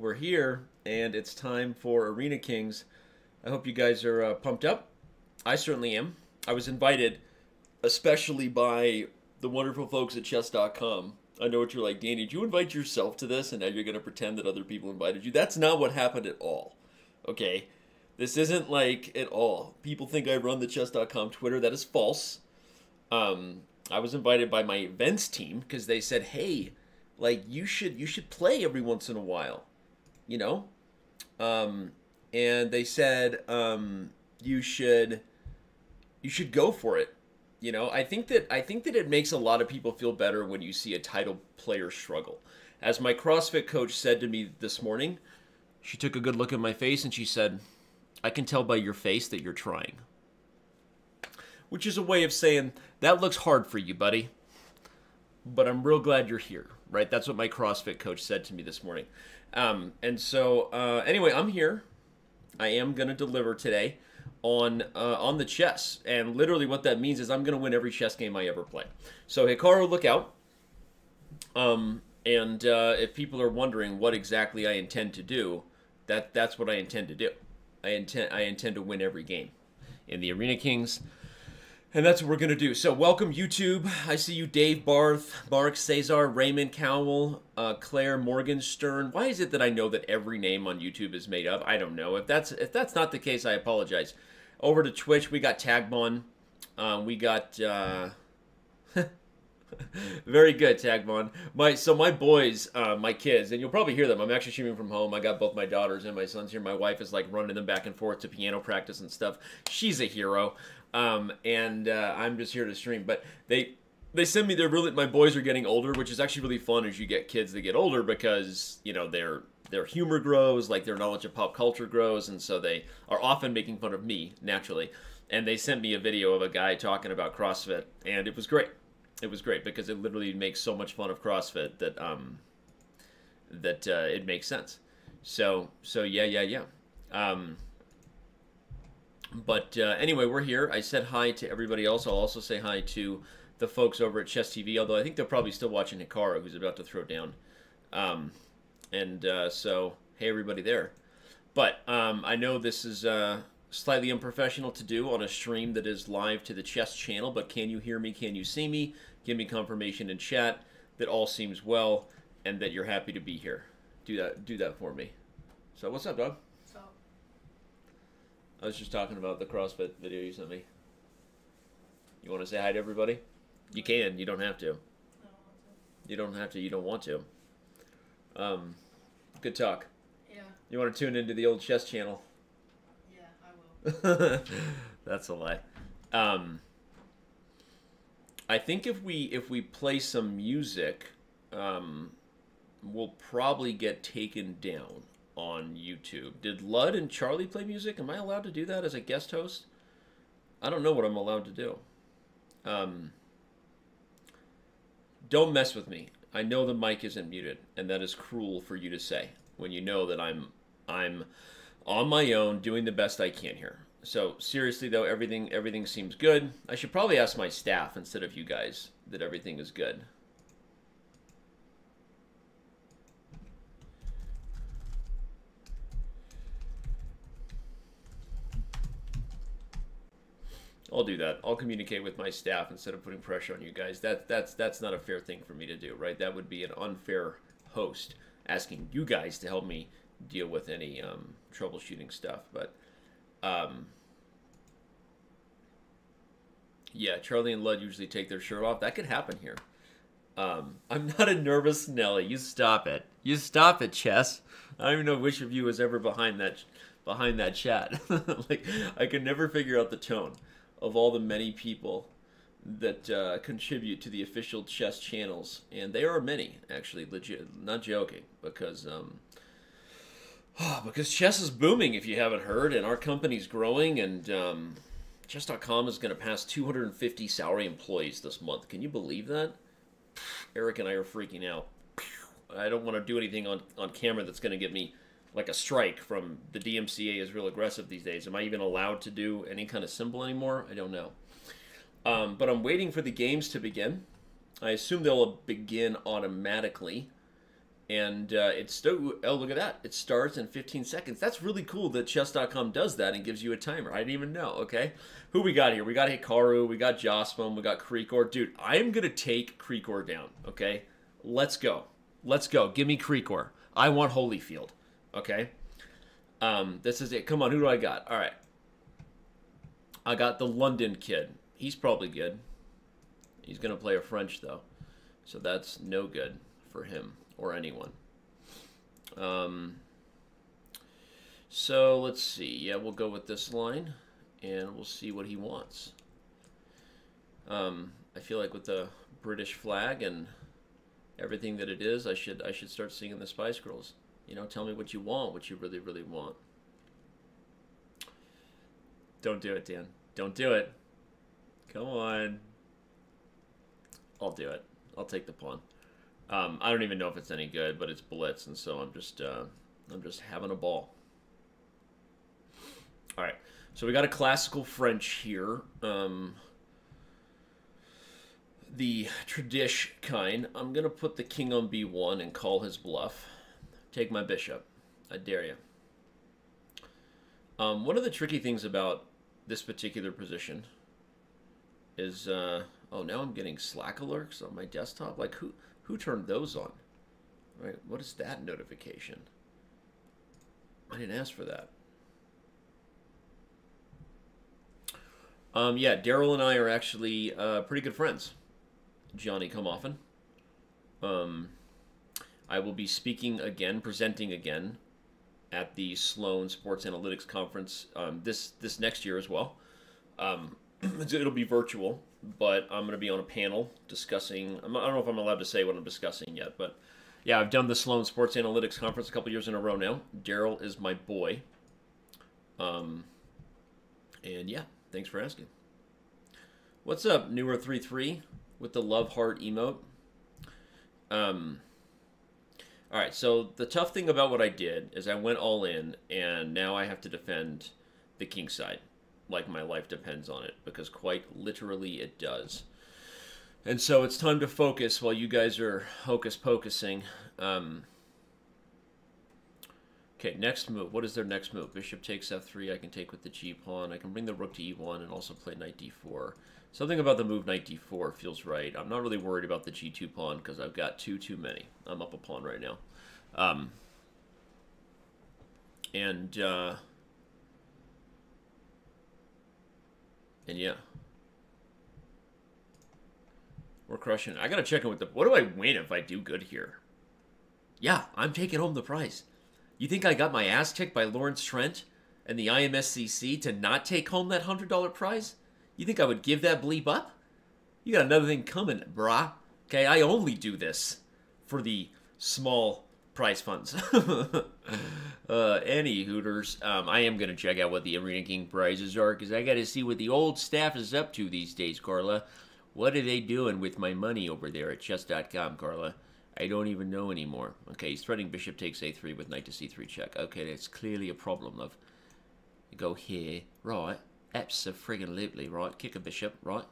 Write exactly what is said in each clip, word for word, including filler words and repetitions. we're here, and it's time for Arena Kings. I hope you guys are uh, pumped up. I certainly am. I was invited, especially by the wonderful folks at chess dot com. I know what you're like, Danny, did you invite yourself to this, and now you're going to pretend that other people invited you? That's not what happened at all, okay? This isn't like at all. People think I run the chess dot com Twitter. That is false. Um, I was invited by my events team because they said, hey, like you should you should play every once in a while, you know? Um, and they said um, you should you should go for it. You know, I think that I think that it makes a lot of people feel better when you see a title player struggle. As my CrossFit coach said to me this morning, she took a good look at my face and she said, I can tell by your face that you're trying. Which is a way of saying, that looks hard for you, buddy. But I'm real glad you're here, right? That's what my CrossFit coach said to me this morning. Um, and so, uh, anyway, I'm here. I am going to deliver today on uh, on the chess, and literally what that means is I'm going to win every chess game I ever play. So Hikaru, look out. Um, and uh, if people are wondering what exactly I intend to do, that that's what I intend to do. I intend I intend to win every game in the Arena Kings, and that's what we're going to do. So welcome, YouTube. I see you, Dave Barth, Mark Cesar, Raymond Cowell, uh, Claire Morgenstern. Why is it that I know that every name on YouTube is made up? I don't know. If that's if that's not the case, I apologize. Over to Twitch, we got Tagbon. Uh, we got... Uh... Very good, Tagbon. My, so my boys, uh, my kids, and you'll probably hear them. I'm actually streaming from home. I got both my daughters and my sons here. My wife is, like, running them back and forth to piano practice and stuff. She's a hero. Um, and uh, I'm just here to stream. But they they send me their really... My boys are getting older, which is actually really fun as you get kids that get older because, you know, they're... Their humor grows, like their knowledge of pop culture grows, and so they are often making fun of me, naturally. And they sent me a video of a guy talking about CrossFit, and it was great. It was great because it literally makes so much fun of CrossFit that um, that uh, it makes sense. So, so yeah, yeah, yeah. Um, but uh, anyway, we're here. I said hi to everybody else. I'll also say hi to the folks over at Chess T V, although I think they're probably still watching Hikaru, who's about to throw down. Um... And uh, so, hey everybody there. But um, I know this is uh, slightly unprofessional to do on a stream that is live to the chess channel, but can you hear me? Can you see me? Give me confirmation in chat that all seems well and that you're happy to be here. Do that, do that for me. So what's up, dog? What's up? I was just talking about the CrossFit video you sent me. You want to say hi to everybody? You can. You don't have to. I don't want to. You don't have to. You don't want to. Um, good talk. Yeah. You want to tune into the old chess channel? Yeah, I will. That's a lie. Um, I think if we if we play some music, um, we'll probably get taken down on YouTube. Did Lud and Charlie play music? Am I allowed to do that as a guest host? I don't know what I'm allowed to do. Um, don't mess with me. I know the mic isn't muted, and that is cruel for you to say when you know that I'm I'm on my own doing the best I can here. So seriously though, everything everything seems good. I should probably ask my staff instead of you guys that everything is good. I'll do that. I'll communicate with my staff instead of putting pressure on you guys. That, that's, that's not a fair thing for me to do, right? That would be an unfair host asking you guys to help me deal with any um, troubleshooting stuff. But, um, yeah, Charlie and Lud usually take their shirt off. That could happen here. Um, I'm not a nervous Nelly. You stop it. You stop it, Chess. I don't even know which of you is ever behind that, behind that chat. Like, I can never figure out the tone of all the many people that uh, contribute to the official chess channels. And there are many, actually, legit, not joking, because um, oh, because chess is booming, if you haven't heard, and our company's growing, and um, chess dot com is going to pass two hundred fifty salary employees this month. Can you believe that? Eric and I are freaking out. I don't want to do anything on, on camera that's going to get me like a strike from the D M C A is real aggressive these days. Am I even allowed to do any kind of symbol anymore? I don't know. Um, but I'm waiting for the games to begin. I assume they'll begin automatically. And uh, it's still, oh, look at that. It starts in fifteen seconds. That's really cool that chess dot com does that and gives you a timer. I didn't even know, okay? Who we got here? We got Hikaru. We got Jospin. We got Krikor. Dude, I'm going to take Krikor down, okay? Let's go. Let's go. Give me Krikor. I want Holyfield, okay? Um, this is it. Come on, who do I got? All right. I got the London kid. He's probably good. He's going to play a French, though. So that's no good for him. Or anyone. Um, so let's see. Yeah, we'll go with this line, and we'll see what he wants. Um, I feel like with the British flag and everything that it is, I should I should start singing the Spice Girls. You know, tell me what you want, what you really really want. Don't do it, Dan. Don't do it. Come on. I'll do it. I'll take the pawn. Um, I don't even know if it's any good, but it's blitz, and so I'm just uh, I'm just having a ball. All right, so we got a classical French here, um, the tradish kind. I'm gonna put the king on b one and call his bluff. Take my bishop. I dare you. Um, one of the tricky things about this particular position is uh, oh, now I'm getting Slack alerts on my desktop. Like who? Who turned those on? All right, what is that notification? I didn't ask for that. Um, yeah, Daryl and I are actually uh, pretty good friends. Johnny, come often. Um, I will be speaking again, presenting again, at the Sloan Sports Analytics Conference um, this this next year as well. Um, it'll be virtual. But I'm going to be on a panel discussing, I don't know if I'm allowed to say what I'm discussing yet, but yeah, I've done the Sloan Sports Analytics Conference a couple years in a row now. Daryl is my boy. Um, and yeah, thanks for asking. What's up, newer three three with the love heart emote? Um, all right, so the tough thing about what I did is I went all in, and now I have to defend the king side. Like my life depends on it, because quite literally it does. And so it's time to focus while you guys are hocus-pocusing. Um, okay, next move. What is their next move? Bishop takes f three. I can take with the g-pawn. I can bring the rook to e one and also play knight d four. Something about the move knight d four feels right. I'm not really worried about the g two pawn because I've got two too many. I'm up a pawn right now. Um, and... Uh, And yeah, we're crushing. I gotta check in with the. What do I win if I do good here? Yeah, I'm taking home the prize. You think I got my ass kicked by Lawrence Trent and the I M S C C to not take home that hundred dollar prize? You think I would give that bleep up? You got another thing coming, brah. Okay, I only do this for the small prize funds. Uh, any Hooters, um, I am going to check out what the Arena King prizes are, because I got to see what the old staff is up to these days, Carla. What are they doing with my money over there at chess dot com, Carla? I don't even know anymore. Okay, he's threatening bishop takes a three with knight to c three check. Okay, that's clearly a problem, love. You go here, right, abso-friggin-lutely, right, kick a bishop, right?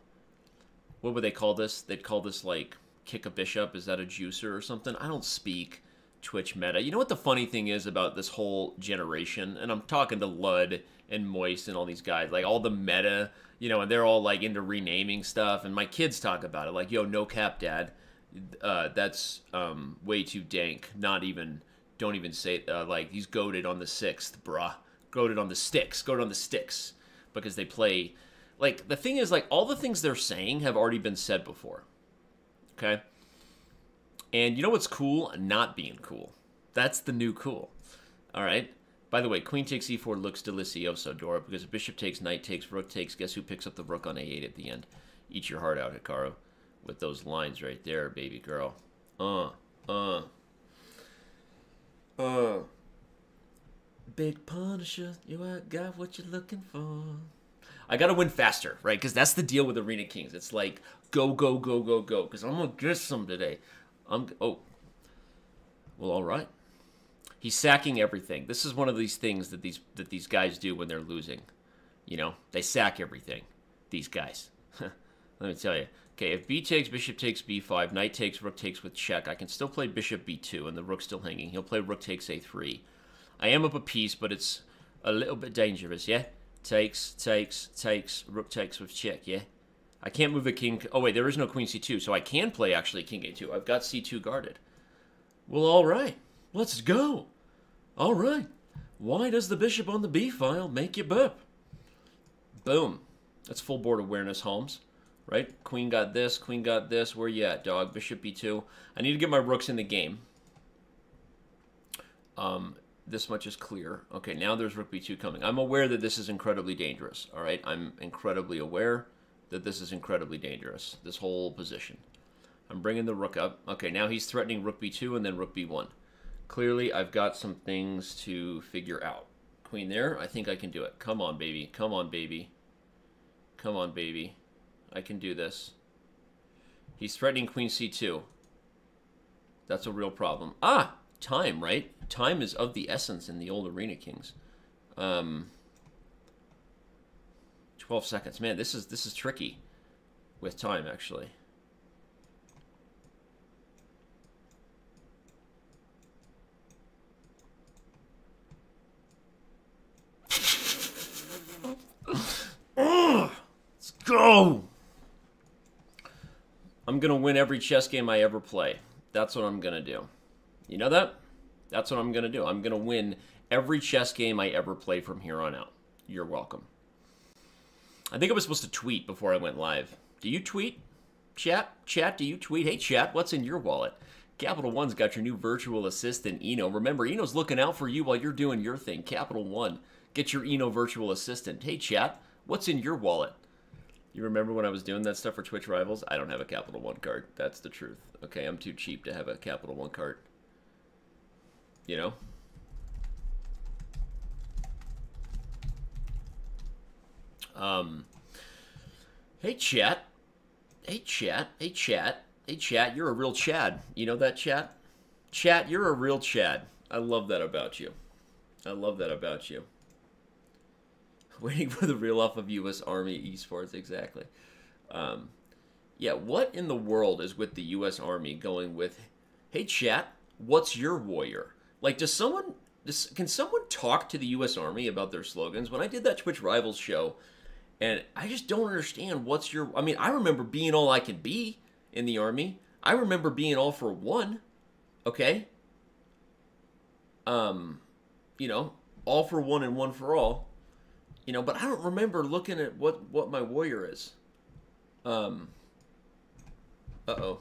What would they call this? They'd call this, like, kick a bishop. Is that a juicer or something? I don't speak Twitch meta. You know what the funny thing is about this whole generation, and I'm talking to Lud and Moist and all these guys, like all the meta, you know, and they're all like into renaming stuff, and my kids talk about it, like, yo, no cap, dad, uh, that's um, way too dank, not even, don't even say, uh, like, he's goated on the sixth, bruh, goated on the sticks, goated on the sticks, because they play, like, the thing is, like, all the things they're saying have already been said before, okay? And you know what's cool? Not being cool. That's the new cool. All right? By the way, queen takes e four looks delicioso, Dora, because bishop takes, knight takes, rook takes. Guess who picks up the rook on a eight at the end? Eat your heart out, Hikaru, with those lines right there, baby girl. Uh, uh. Uh. Big Punisher, you ain't got what you're looking for. I got to win faster, right? Because that's the deal with Arena Kings. It's like, go, go, go, go, go, because I'm going to get some today. I'm, oh, well, all right. He's sacking everything. This is one of these things that these that these guys do when they're losing. You know, they sack everything, these guys. Let me tell you. Okay, if b takes, bishop takes b five, knight takes, rook takes with check, I can still play bishop b two, and the rook's still hanging. He'll play rook takes a three. I am up a piece, but it's a little bit dangerous, yeah? Takes, takes, takes, rook takes with check, yeah? I can't move a king. Oh, wait, there is no queen c two, so I can play, actually, king a two. I've got c two guarded. Well, all right. Let's go. All right. Why does the bishop on the b file make you burp? Boom. That's full board awareness, Holmes. Right? Queen got this, queen got this. Where you at, dog? Bishop b two. I need to get my rooks in the game. Um, this much is clear. Okay, now there's rook b two coming. I'm aware that this is incredibly dangerous, all right? I'm incredibly aware that this is incredibly dangerous, this whole position. I'm bringing the rook up. Okay, now he's threatening rook b two and then rook b one. Clearly, I've got some things to figure out. Queen there, I think I can do it. Come on, baby. Come on, baby. Come on, baby. I can do this. He's threatening queen c two. That's a real problem. Ah! Time, right? Time is of the essence in the old Arena Kings. Um, twelve seconds. Man, this is this is tricky with time, actually. Let's go! I'm going to win every chess game I ever play. That's what I'm going to do. You know that? That's what I'm going to do. I'm going to win every chess game I ever play from here on out. You're welcome. I think I was supposed to tweet before I went live. Do you tweet? Chat? Chat, do you tweet? Hey, chat, what's in your wallet? Capital One's got your new virtual assistant, Eno. Remember, Eno's looking out for you while you're doing your thing. Capital One, get your Eno virtual assistant. Hey, chat, what's in your wallet? You remember when I was doing that stuff for Twitch Rivals? I don't have a Capital One card. That's the truth. Okay, I'm too cheap to have a Capital One card. You know? Um. Hey, chat. Hey, chat. Hey, chat. Hey, chat. You're a real Chad. You know that, chat? Chat, you're a real Chad. I love that about you. I love that about you. Waiting for the reel off of U S Army esports, exactly. Um, yeah, what in the world is with the U S Army going with, hey, chat, what's your warrior? Like, does someone, does, can someone talk to the U S Army about their slogans? When I did that Twitch Rivals show, and I just don't understand what's your, I mean, I remember being all I can be in the Army. I remember being all for one, okay? Um, you know, all for one and one for all. You know, but I don't remember looking at what, what my warrior is. Um, uh-oh.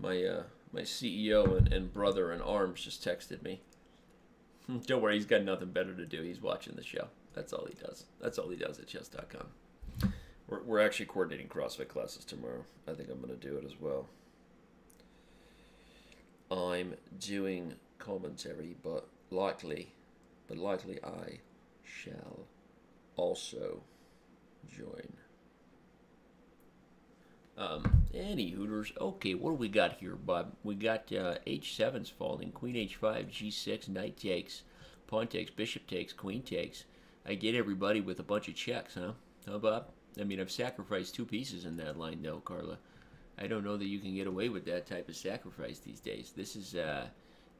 My uh, my C E O and, and brother in arms just texted me. Don't worry, he's got nothing better to do. He's watching the show. That's all he does. That's all he does at chess dot com. We're, we're actually coordinating CrossFit classes tomorrow. I think I'm going to do it as well. I'm doing commentary, but... Likely, but likely I shall also join. Um, any hooters. Okay, what do we got here, Bob? We got uh, h seven's falling, queen h five, g six, knight takes, pawn takes, bishop takes, queen takes. I get everybody with a bunch of checks, huh? Huh, Bob? I mean, I've sacrificed two pieces in that line, though, Carla. I don't know that you can get away with that type of sacrifice these days. This is, uh...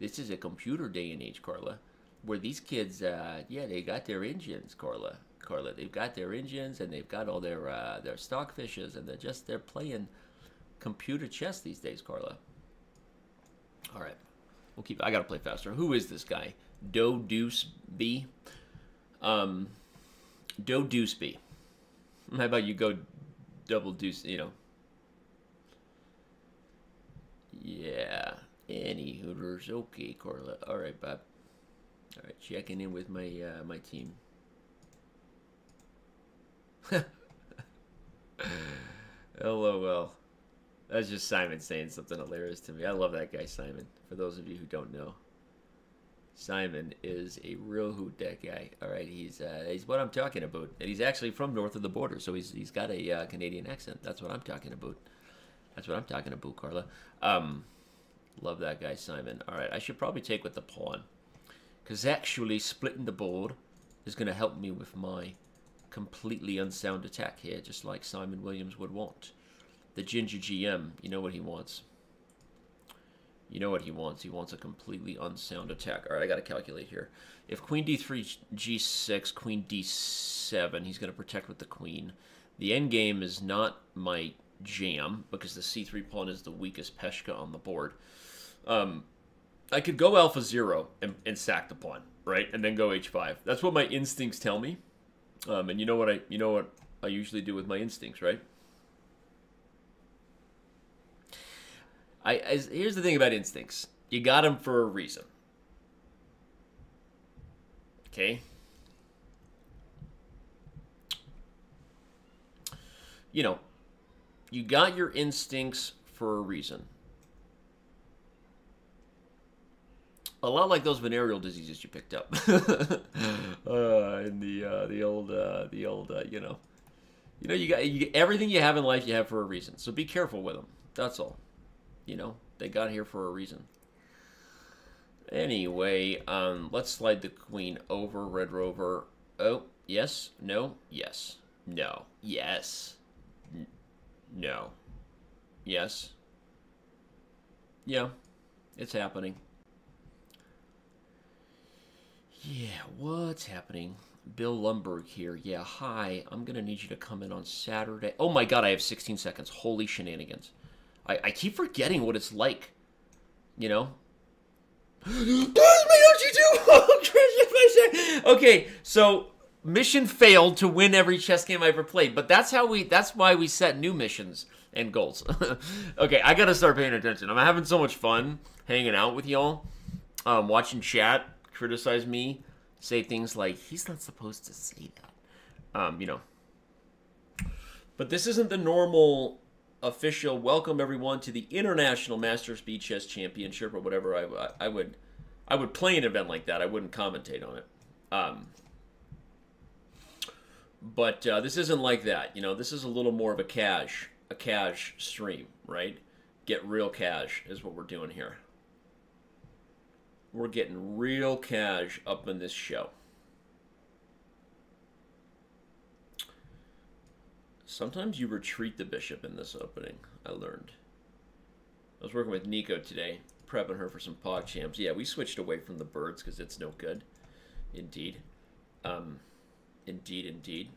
This is a computer day and age, Carla, where these kids, uh, yeah, they got their engines, Carla. Carla, they've got their engines, and they've got all their uh, their stock fishes, and they're just they're playing computer chess these days, Carla. All right, we'll keep. I gotta play faster. Who is this guy? Do Deuce B. Um, Do Deuce B. How about you go double deuce? You know. Yeah. Any hooters. Okay, Carla. All right, Bob. All right, checking in with my uh, my team. LOL. That's just Simon saying something hilarious to me. I love that guy, Simon. For those of you who don't know, Simon is a real hoot. That guy. All right, he's uh, he's what I'm talking about, and he's actually from north of the border, so he's he's got a uh, Canadian accent. That's what I'm talking about. That's what I'm talking about, Carla. Um. Love that guy, Simon. All right, I should probably take with the pawn. Because actually, splitting the board is going to help me with my completely unsound attack here, just like Simon Williams would want. The Ginger G M, you know what he wants. You know what he wants. He wants a completely unsound attack. All right, I got to calculate here. If queen d three, g six, queen d seven, he's going to protect with the queen. The endgame is not my jam because the c three pawn is the weakest peshka on the board. Um, I could go alpha zero and, and sack the pawn, right, and then go h five. That's what my instincts tell me. Um, and you know what I you know what I usually do with my instincts, right? I, I here's the thing about instincts. You got them for a reason. Okay. You know, you got your instincts for a reason. A lot like those venereal diseases you picked up uh, in the uh, the old uh, the old uh, you know, you know you got you, everything you have in life you have for a reason. So be careful with them. That's all. You know, they got here for a reason. Anyway, um, let's slide the queen over, Red Rover. Oh, yes, no, yes, no, yes, N no, yes. Yeah, it's happening. Yeah, what's happening? Bill Lumberg here. Yeah, hi. I'm going to need you to come in on Saturday. Oh my God, I have sixteen seconds. Holy shenanigans. I, I keep forgetting what it's like, you know? Okay, so mission failed to win every chess game I ever played, but that's how we, that's why we set new missions and goals. Okay, I got to start paying attention. I'm having so much fun hanging out with y'all, um, watching chat, criticize me, say things like, he's not supposed to say that, um, you know. But this isn't the normal... official welcome everyone to the International Master Speed Chess Championship or whatever. I, I, I would I would play an event like that. I wouldn't commentate on it. Um, but uh, this isn't like that. You know, this is a little more of a cash a cash stream, right? Get real cash is what we're doing here. We're getting real cash up in this show. Sometimes you retreat the bishop in this opening, I learned. I was working with Nico today, prepping her for some PogChamps. Yeah, we switched away from the birds because it's no good. Indeed. Um, indeed, indeed.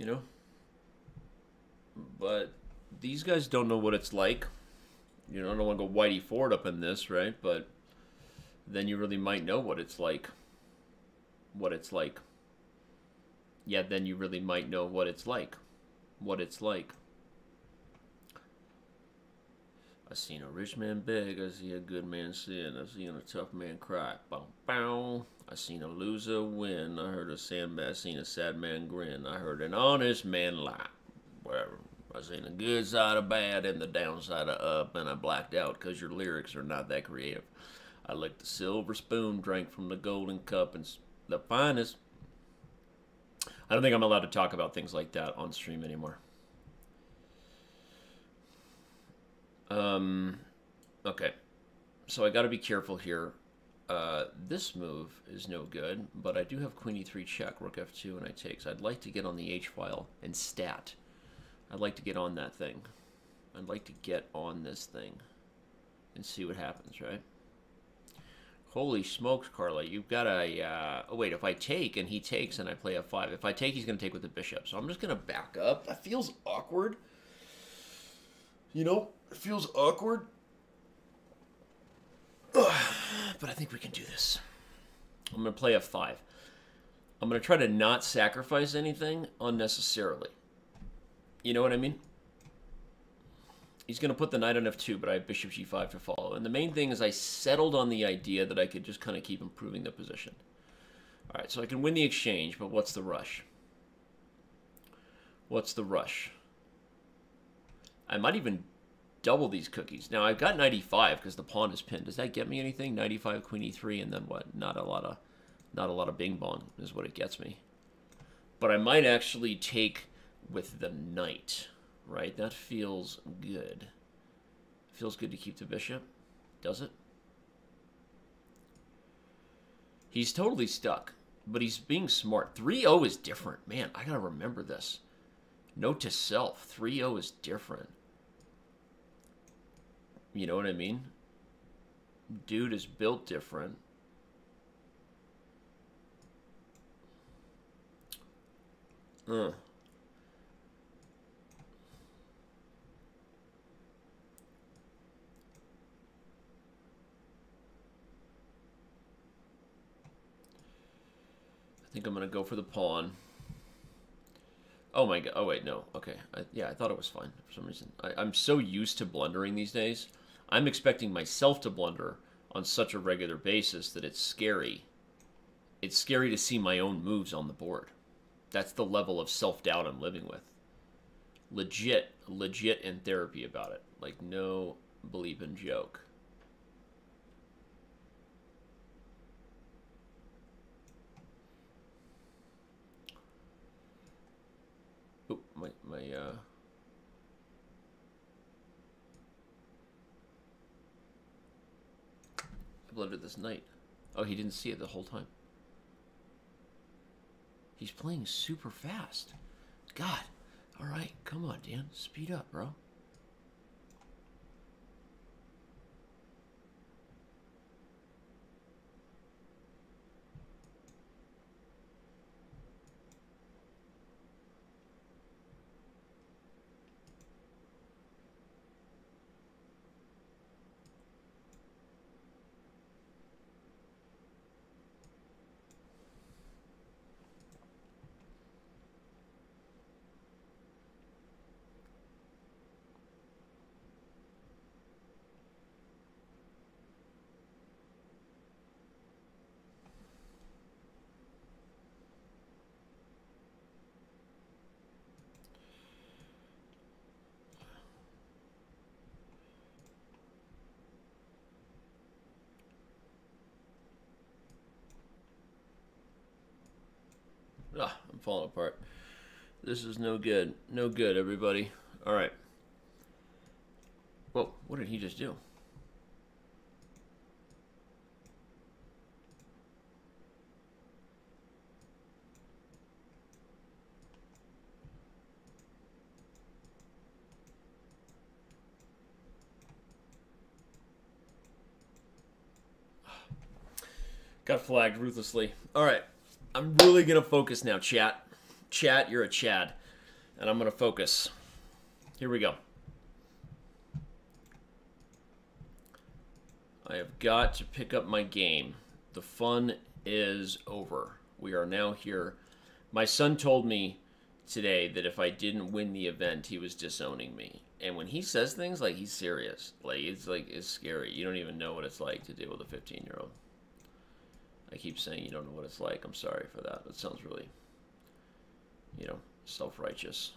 You know? But these guys don't know what it's like. You know, I don't want to go Whitey Ford up in this, right? But... then you really might know what it's like. What it's like. Yeah, then you really might know what it's like. What it's like. I seen a rich man beg. I see a good man sin. I seen a tough man cry. Bow, bow. I seen a loser win. I heard a sandman. I seen a sad man grin. I heard an honest man lie. Whatever. I seen the good side of bad and the downside of up, and I blacked out because your lyrics are not that creative. I licked the silver spoon, drank from the golden cup, and the finest. I don't think I'm allowed to talk about things like that on stream anymore. Um, okay. So I got to be careful here. Uh, this move is no good, but I do have queen e three check, rook f two, and I take. So I'd like to get on the h file and stat. I'd like to get on that thing. I'd like to get on this thing and see what happens, right? Holy smokes, Carla, you've got a... Uh, oh, wait, if I take and he takes and I play f five. If I take, he's going to take with the bishop. So I'm just going to back up. That feels awkward. You know, it feels awkward. Ugh. But I think we can do this. I'm going to play f five. I'm going to try to not sacrifice anything unnecessarily. You know what I mean? He's going to put the knight on f two, but I have bishop g five to follow. And the main thing is I settled on the idea that I could just kind of keep improving the position. All right, so I can win the exchange, but what's the rush? What's the rush? I might even double these cookies. Now, I've got knight e five because the pawn is pinned. Does that get me anything? Knight e five, queen e three, and then what? Not a lot of, not a lot of bing-bong is what it gets me. But I might actually take with the knight. Right, that feels good. Feels good to keep the bishop. Does it? He's totally stuck, but he's being smart. three oh is different. Man, I gotta remember this. Note to self, three oh is different. You know what I mean? Dude is built different. Uh. I think I'm going to go for the pawn. Oh my god. Oh wait, no. Okay. I, yeah, I thought it was fine for some reason. I, I'm so used to blundering these days. I'm expecting myself to blunder on such a regular basis that it's scary. It's scary to see my own moves on the board. That's the level of self-doubt I'm living with. Legit, legit in therapy about it. Like, no bleeping joke. Oh, my, my, uh... I blundered this knight. Oh, he didn't see it the whole time. He's playing super fast. God. All right. Come on, Dan. Speed up, bro. Falling apart. This is no good. No good, everybody. All right. Whoa, what did he just do? Got flagged ruthlessly. All right. I'm really going to focus now, chat. Chat, you're a Chad. And I'm going to focus. Here we go. I have got to pick up my game. The fun is over. We are now here. My son told me today that if I didn't win the event, he was disowning me. And when he says things, like, he's serious. Like, it's, like, it's scary. You don't even know what it's like to deal with a fifteen-year-old. I keep saying you don't know what it's like. I'm sorry for that. That sounds really, you know, self-righteous.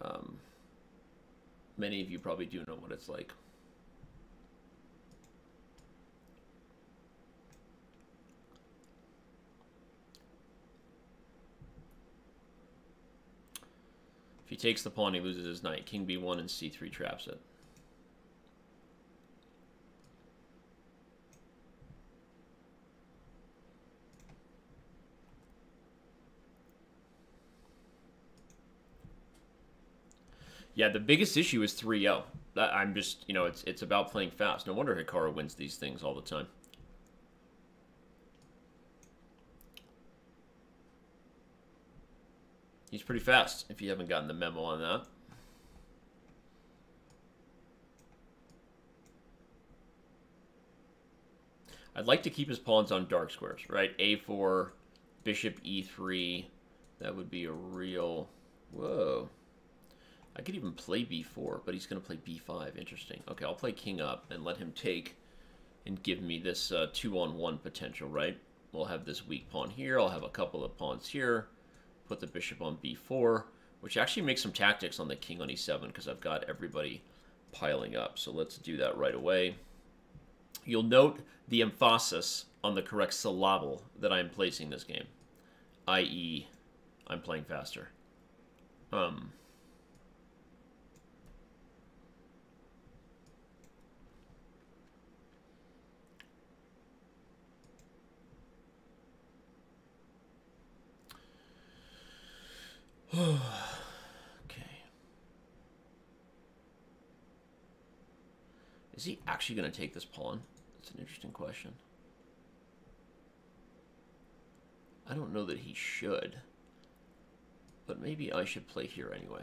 Um, many of you probably do know what it's like. If he takes the pawn, he loses his knight. King b one and c three traps it. Yeah, the biggest issue is three oh. I'm just, you know, it's it's about playing fast. No wonder Hikaru wins these things all the time. He's pretty fast, if you haven't gotten the memo on that. I'd like to keep his pawns on dark squares, right? a four, bishop e three. That would be a real... Whoa. I could even play b four, but he's going to play b five. Interesting. Okay, I'll play king up and let him take and give me this uh, two on one potential, right? We'll have this weak pawn here. I'll have a couple of pawns here. Put the bishop on b four, which actually makes some tactics on the king on e seven because I've got everybody piling up. So let's do that right away. You'll note the emphasis on the correct syllable that I'm placing this game, that is I'm playing faster. Um... Okay. Is he actually going to take this pawn? That's an interesting question. I don't know that he should, but maybe I should play here anyway.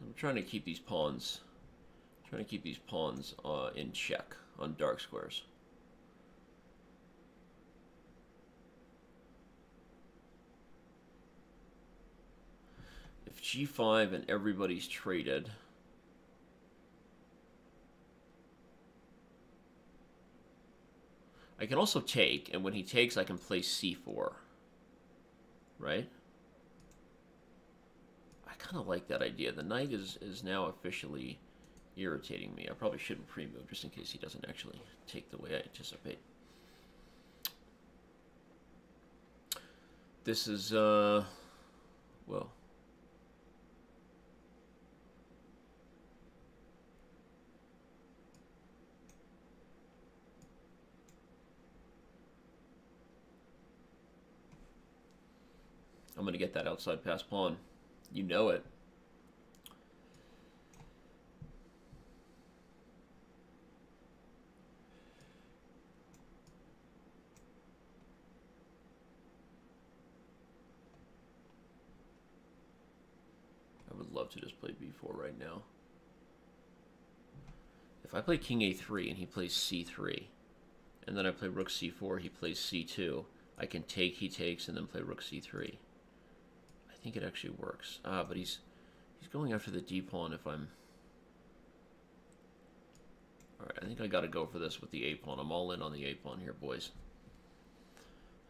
I'm trying to keep these pawns, trying to keep these pawns uh, in check on dark squares. If G five and everybody's traded, I can also take, and when he takes, I can play C four, right? I kind of like that idea. The knight is, is now officially irritating me. I probably shouldn't pre-move just in case he doesn't actually take the way I anticipate. This is, uh, well... I'm going to get that outside pass pawn. You know it. I would love to just play B four right now. If I play king A three and he plays C three, and then I play rook C four, he plays C two, I can take, he takes, and then play rook C three. I think it actually works. Ah, but he's he's going after the d pawn. If I'm all right, I think I got to go for this with the a pawn. I'm all in on the a pawn here, boys.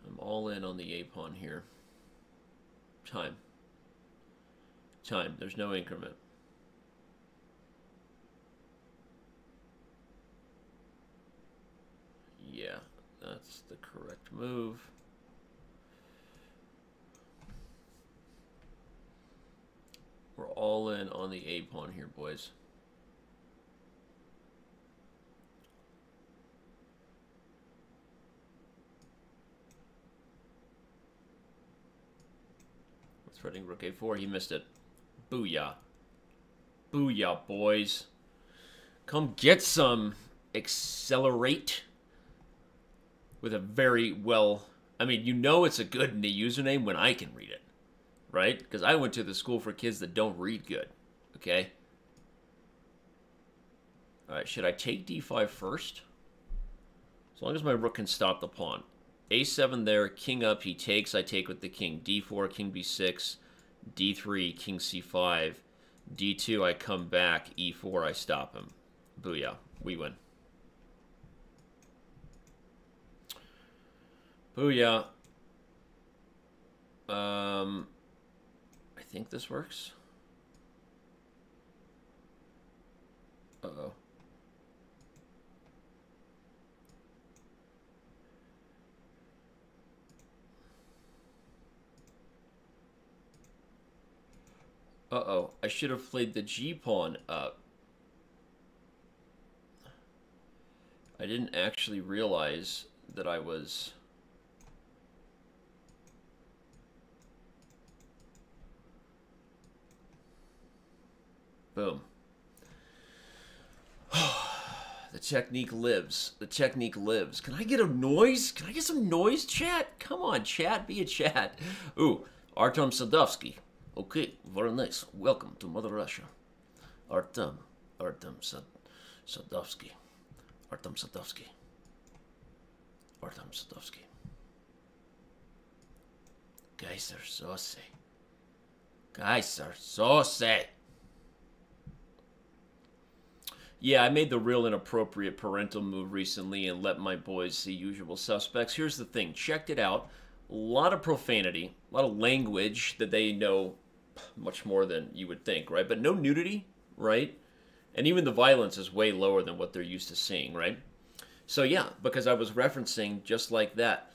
I'm all in on the a pawn here. Time. Time. There's no increment. Yeah, that's the correct move. We're all in on the A pawn here, boys. We're threading rook A four. He missed it. Booyah. Booyah, boys. Come get some. Accelerate. With a very well... I mean, you know it's a good new username when I can read it. Right? Because I went to the school for kids that don't read good. Okay? Alright, should I take D five first? As long as my rook can stop the pawn. A seven there, king up, he takes, I take with the king. D four, king B six, D three, king C five, D two, I come back, E four, I stop him. Booyah. We win. Booyah. Um... I think this works. Uh-oh. Uh-oh. I should have played the G pawn up. I didn't actually realize that I was... Boom. The technique lives. The technique lives. Can I get a noise? Can I get some noise, chat? Come on, chat. Be a chat. Ooh, Artem Sadovsky. Okay, very nice. Welcome to Mother Russia. Artem. Artem Sad Sadovsky. Artem Sadovsky. Artem Sadovsky. Kaiser Soze. Kaiser Soze. Yeah, I made the real inappropriate parental move recently and let my boys see Usual Suspects. Here's the thing. Checked it out. A lot of profanity. A lot of language that they know much more than you would think, right? But no nudity, right? And even the violence is way lower than what they're used to seeing, right? So, yeah, because I was referencing just like that.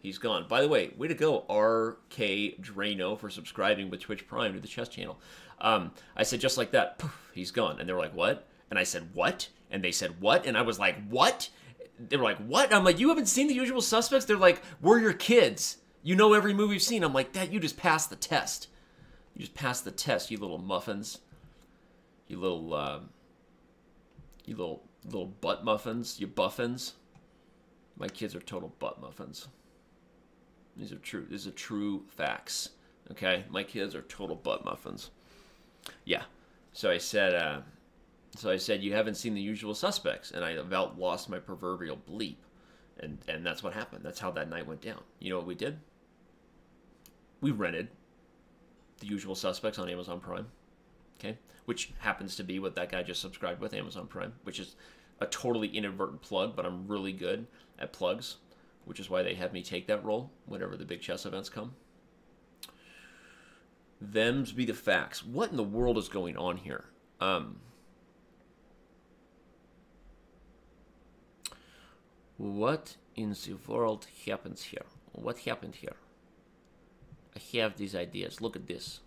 He's gone. By the way, way to go, R K Drano, for subscribing with Twitch Prime to the Chess channel. Um, I said just like that. He's gone. And they were like, what? And I said, what? And they said, what? And I was like, what? They were like, what? And I'm like, you haven't seen The Usual Suspects? They're like, we're your kids. You know every move you've seen. I'm like, that, you just passed the test. You just passed the test, you little muffins. You little, uh, you little, little butt muffins. You buffins. My kids are total butt muffins. These are true. These are true facts. Okay? My kids are total butt muffins. Yeah. So I said, uh, so I said, you haven't seen The Usual Suspects. And I about lost my proverbial bleep. And, and that's what happened. That's how that night went down. You know what we did? We rented The Usual Suspects on Amazon Prime. Okay? Which happens to be what that guy just subscribed with, Amazon Prime. Which is a totally inadvertent plug, but I'm really good at plugs. Which is why they have me take that role whenever the big chess events come. Them's be the facts. What in the world is going on here? Um, what in the world happens here? What happened here? I have these ideas. Look at this.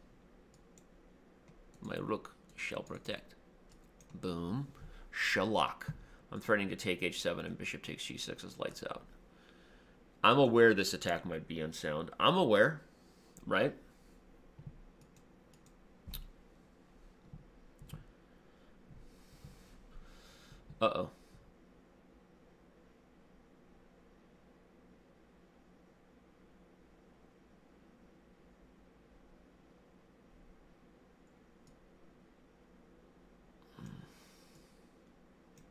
My rook shall protect. Boom. Shelock. I'm threatening to take h seven and bishop takes g six as lights out. I'm aware this attack might be unsound. I'm aware, right? Uh-oh.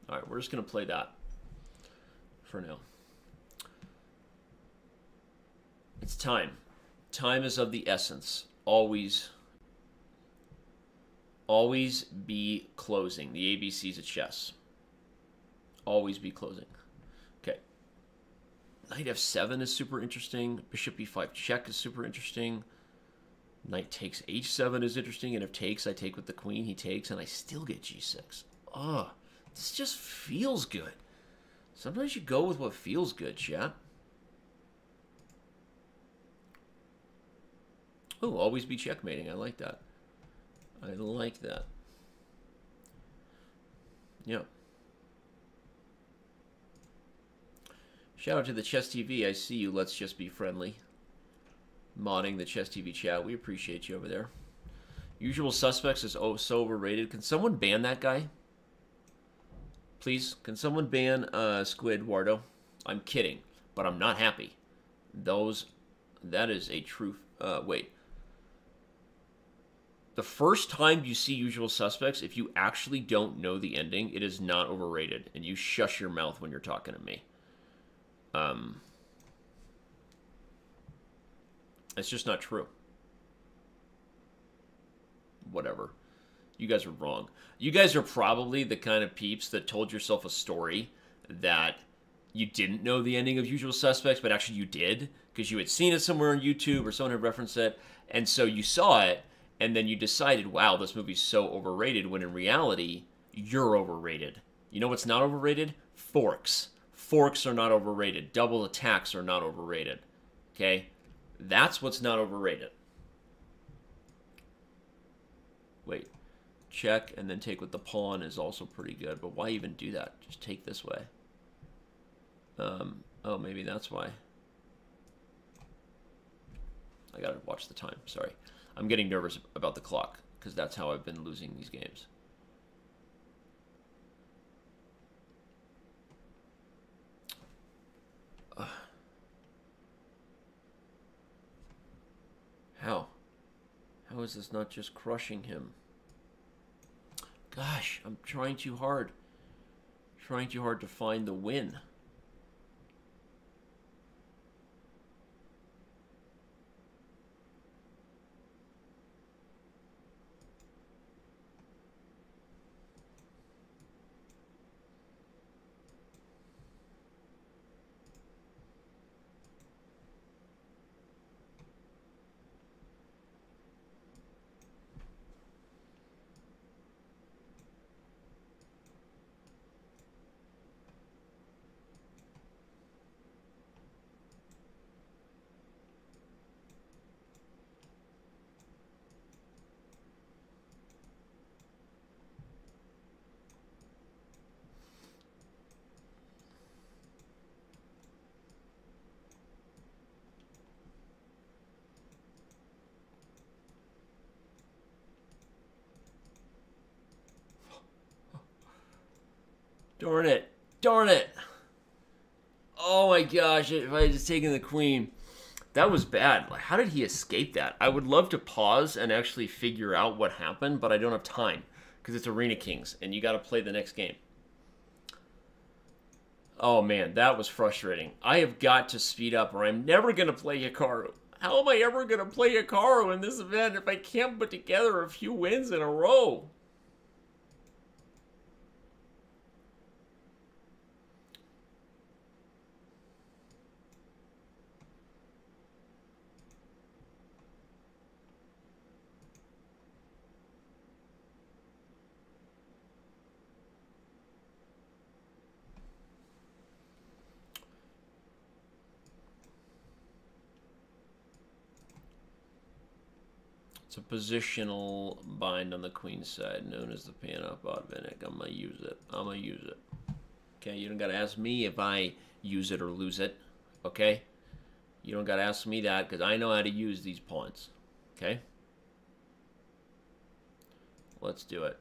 All right, we're just going to play that for now. It's time. Time is of the essence. Always, always be closing. The A B Cs of chess. Always be closing. Okay. Knight f seven is super interesting. Bishop e five check is super interesting. Knight takes h seven is interesting. And if takes, I take with the queen. He takes, and I still get g six. Ugh. This just feels good. Sometimes you go with what feels good, chat. Oh, always be checkmating. I like that. I like that. Yeah. Shout out to the Chess T V. I see you. Let's just be friendly. Modding the Chess T V chat. We appreciate you over there. Usual Suspects is oh so overrated. Can someone ban that guy? Please, can someone ban uh, Squidwardo? I'm kidding, but I'm not happy. Those, that is a truth. Uh, wait. The first time you see Usual Suspects, if you actually don't know the ending, it is not overrated. And you shush your mouth when you're talking to me. Um, it's just not true. Whatever. You guys are wrong. You guys are probably the kind of peeps that told yourself a story that you didn't know the ending of Usual Suspects, but actually you did because you had seen it somewhere on YouTube or someone had referenced it. And so you saw it. And then you decided, wow, this movie's so overrated, when in reality, you're overrated. You know what's not overrated? Forks. Forks are not overrated. Double attacks are not overrated. Okay? That's what's not overrated. Wait. Check and then take with the pawn is also pretty good, but why even do that? Just take this way. Um, oh, maybe that's why. I gotta watch the time. Sorry. I'm getting nervous about the clock, because that's how I've been losing these games. Uh, how? How is this not just crushing him? Gosh, I'm trying too hard. Trying too hard to find the win. Darn it. Darn it. Oh my gosh, if I had just taken the queen. That was bad. Like, how did he escape that? I would love to pause and actually figure out what happened, but I don't have time because it's Arena Kings and you got to play the next game. Oh man, that was frustrating. I have got to speed up or I'm never going to play Hikaru. How am I ever going to play Hikaru in this event if I can't put together a few wins in a row? It's a positional bind on the queen side, known as the pan-up Odvinik. I'm going to use it. I'm going to use it. Okay, you don't got to ask me if I use it or lose it. Okay? You don't got to ask me that because I know how to use these pawns. Okay? Let's do it.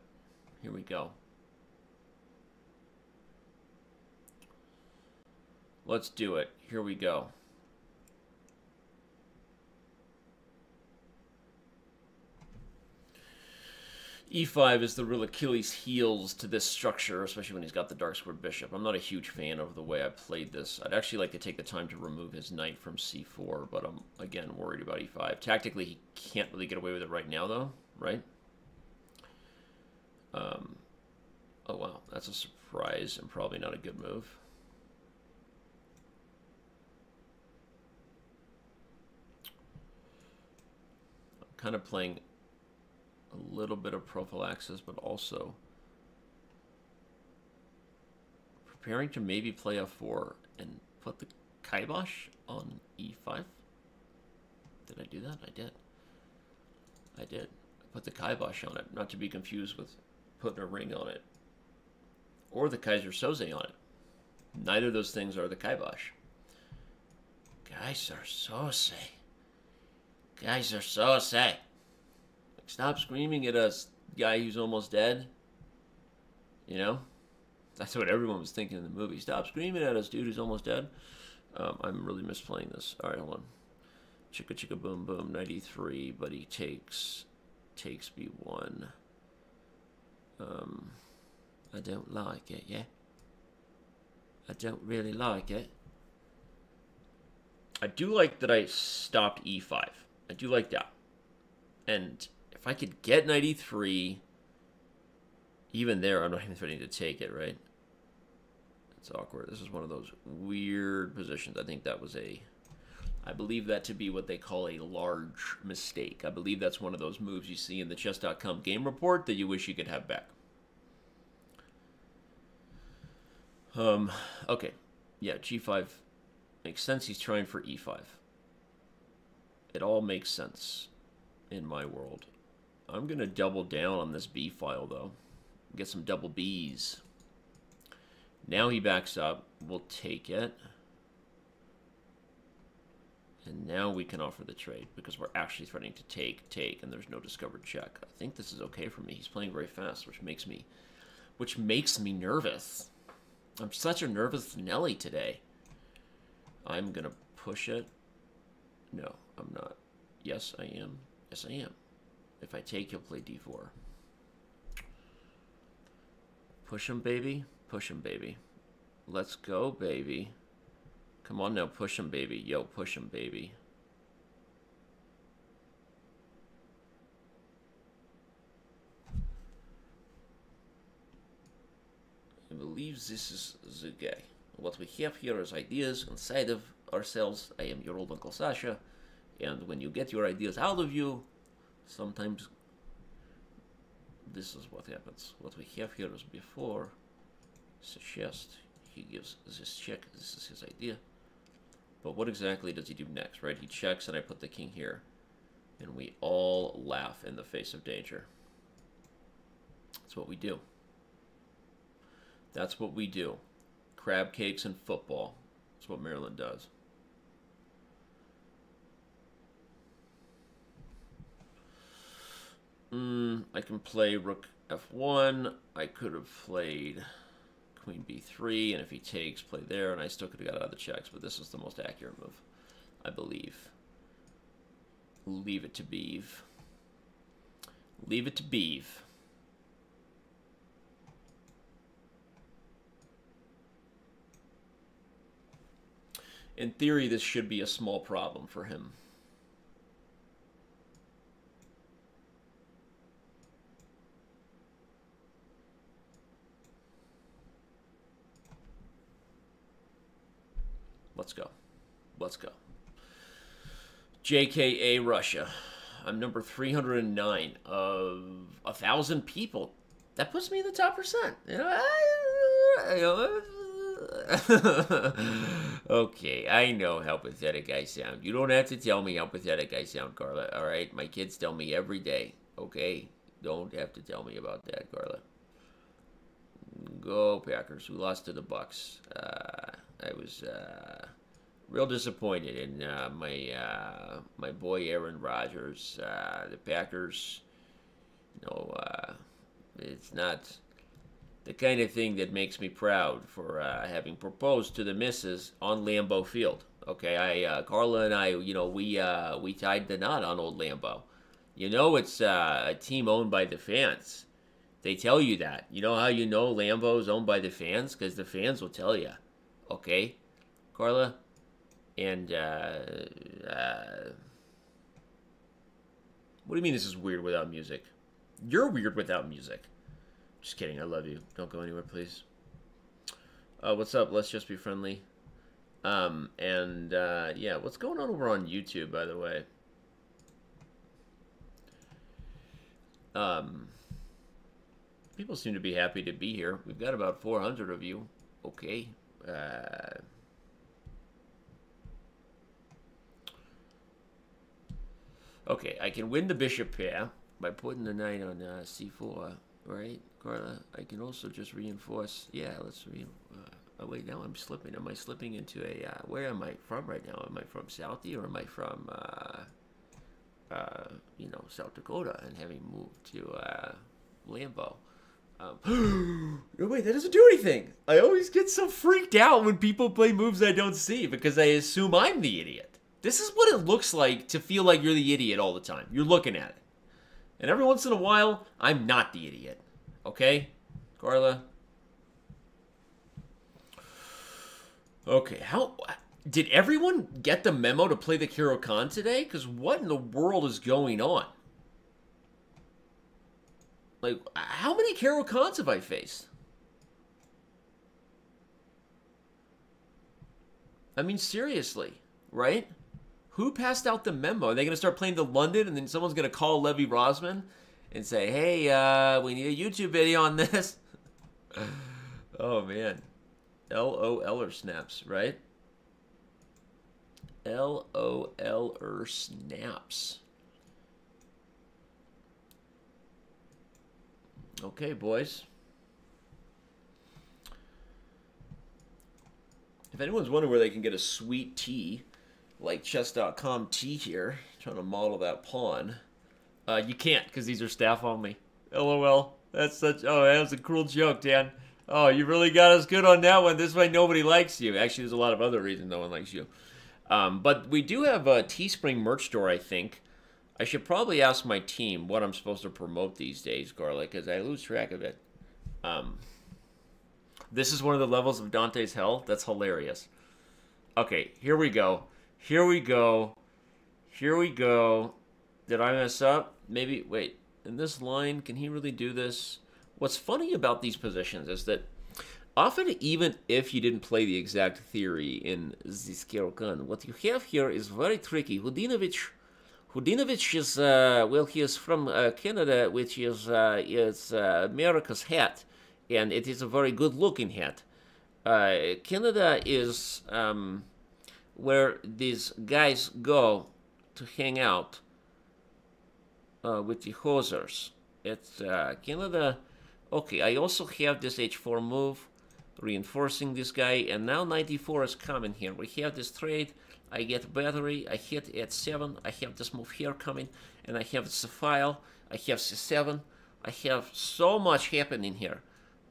Here we go. Let's do it. Here we go. E five is the real Achilles heels to this structure, especially when he's got the dark square bishop. I'm not a huge fan of the way I played this. I'd actually like to take the time to remove his knight from c four, but I'm, again, worried about e five. Tactically, he can't really get away with it right now, though, right? Um, oh, wow. That's a surprise and probably not a good move. I'm kind of playing a little bit of prophylaxis, but also preparing to maybe play f four and put the kibosh on e five. Did I do that? I did. I did. I put the kibosh on it, not to be confused with putting a ring on it or the Kaiser Soze on it. Neither of those things are the kibosh. Kaiser Soze. Kaiser Soze. Stop screaming at us, guy who's almost dead. You know? That's what everyone was thinking in the movie. Stop screaming at us, dude who's almost dead. Um, I'm really misplaying this. All right, hold on. Chicka chicka boom boom, ninety-three, but he takes, takes b one. Um, I don't like it, yeah? I don't really like it. I do like that I stopped e five. I do like that. And if I could get knight e three, even there, I'm not even threatening to take it, right? It's awkward. This is one of those weird positions. I think that was a... I believe that to be what they call a large mistake. I believe that's one of those moves you see in the chess dot com game report that you wish you could have back. Um, okay. Yeah, g five makes sense. He's trying for e five. It all makes sense in my world. I'm gonna double down on this B file though. Get some double B's. Now he backs up. We'll take it. And now we can offer the trade because we're actually threatening to take, take, and there's no discovered check. I think this is okay for me. He's playing very fast, which makes me, which makes me nervous. I'm such a nervous Nelly today. I'm gonna push it. No, I'm not. Yes, I am. Yes, I am. If I take, he'll play d four. Push him, baby. Push him, baby. Let's go, baby. Come on now. Push him, baby. Yo, push him, baby. I believe this is the guy. What we have here is ideas inside of ourselves. I am your old Uncle Sasha. And when you get your ideas out of you, sometimes this is what happens. What we have here is before suggest he gives this check. This is his idea. But what exactly does he do next, right? He checks and I put the king here. And we all laugh in the face of danger. That's what we do. That's what we do. Crab cakes and football. That's what Maryland does. Mm, I can play rook f one. I could have played queen b three, and if he takes, play there, and I still could have got out of the checks, but this was the most accurate move, I believe. Leave it to Beeve. Leave it to Beeve. In theory, this should be a small problem for him. Let's go. Let's go. J K A Russia. I'm number three hundred nine of a thousand people. That puts me in the top percent. You know, I, you know, okay, I know how pathetic I sound. You don't have to tell me how pathetic I sound, Carla. All right, my kids tell me every day. Okay, don't have to tell me about that, Carla. Go Packers. We lost to the Bucks. Uh, I was uh, real disappointed in uh, my uh, my boy Aaron Rodgers. Uh, the Packers. You know, uh, it's not the kind of thing that makes me proud for uh, having proposed to the missus on Lambeau Field. Okay, I uh, Carla and I, you know, we uh, we tied the knot on old Lambeau. You know, it's uh, a team owned by the fans. They tell you that. You know how you know Lambeau's owned by the fans? Because the fans will tell you. Okay, Carla, and uh, uh, what do you mean this is weird without music? You're weird without music. Just kidding, I love you. Don't go anywhere, please. Uh, what's up? Let's just be friendly. Um, and, uh, yeah, what's going on over on YouTube, by the way? Um, people seem to be happy to be here. We've got about four hundred of you. Okay. Uh, okay, I can win the bishop pair by putting the knight on uh, c four, right? Carla, I can also just reinforce. Yeah, let's re. Uh, oh wait, now I'm slipping. Am I slipping into a? Uh, where am I from right now? Am I from Southie or am I from, uh, uh, you know, South Dakota? And having moved to uh, Lambeau. Um, no wait, that doesn't do anything. I always get so freaked out when people play moves I don't see because I assume I'm the idiot. This is what it looks like to feel like you're the idiot all the time. You're looking at it, and every once in a while, I'm not the idiot. Okay, Carla. Okay, how did everyone get the memo to play the Kiro-Kan today? Because what in the world is going on? Like, how many Kiro-Kans have I faced? I mean, seriously, right? Who passed out the memo? Are they going to start playing to London and then someone's going to call Levy Rosman and say, hey, uh, we need a YouTube video on this? Oh, man. L O L-er snaps, right? L O L-er snaps. Okay, boys. If anyone's wondering where they can get a sweet tea, like chess dot com tea here, trying to model that pawn, Uh, you can't, because these are staff only. LOL. That's such... Oh, that was a cruel joke, Dan. Oh, you really got us good on that one. This way nobody likes you. Actually, there's a lot of other reasons no one likes you. Um, but we do have a Teespring merch store, I think. I should probably ask my team what I'm supposed to promote these days, Garlic, because I lose track of it. Um, this is one of the levels of Dante's Hell. That's hilarious. Okay, here we go. Here we go. Here we go. Did I mess up? Maybe, wait, in this line, can he really do this? What's funny about these positions is that often, even if you didn't play the exact theory in this Kiro-Kan, what you have here is very tricky. Hudinovic, Hudinovic is, uh, well, he is from uh, Canada, which is uh, is uh, America's hat, and it is a very good-looking hat. Uh, Canada is um, where these guys go to hang out. Uh, with the hosers. It's uh, Canada. Okay, I also have this h four move, reinforcing this guy, and now ninety-four is coming here. We have this trade. I get battery. I hit h seven. I have this move here coming, and I have the file. I have c seven. I have so much happening here.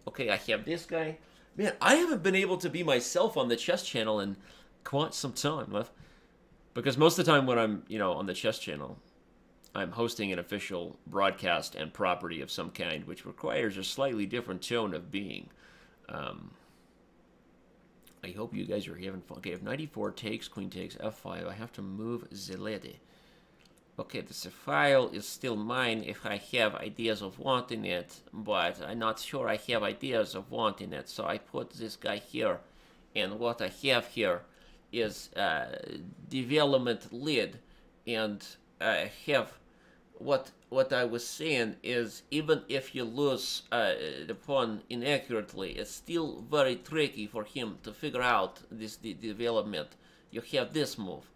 Okay, I have this guy. Man, I haven't been able to be myself on the chess channel in quite some time. Because most of the time when I'm, you know, on the chess channel, I'm hosting an official broadcast and property of some kind, which requires a slightly different tone of being. Um, I hope you guys are having fun. Okay, if ninety-four takes, queen takes, f five, I have to move the lady. Okay, this file is still mine if I have ideas of wanting it, but I'm not sure I have ideas of wanting it, so I put this guy here, and what I have here is uh, development lead, and I have what what I was saying is even if you lose uh, the pawn inaccurately, it's still very tricky for him to figure out this de development. You have this move.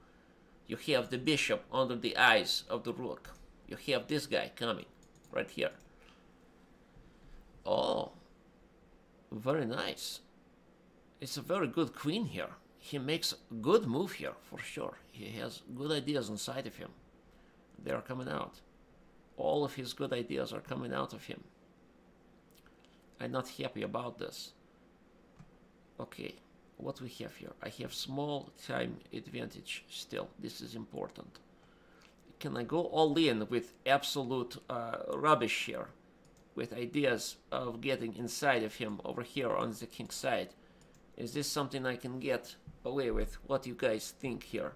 You have the bishop under the eyes of the rook. You have this guy coming right here. Oh, very nice. It's a very good queen here. He makes a good move here for sure. He has good ideas inside of him. They are coming out. All of his good ideas are coming out of him. I'm not happy about this. Okay. What we have here? I have small time advantage still. This is important. Can I go all in with absolute uh, rubbish here? With ideas of getting inside of him over here on the king side? Is this something I can get away with? What do you guys think here?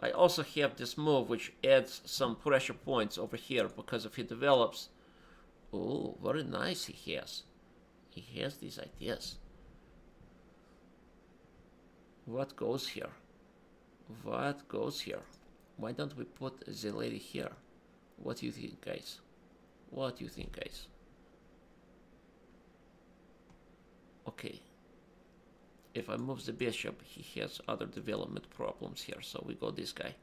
I also have this move which adds some pressure points over here because if he develops... Oh, very nice he has. He has these ideas. What goes here? What goes here? Why don't we put the lady here? What do you think, guys? What do you think, guys? Okay. If I move the bishop, he has other development problems here. So we go this guy.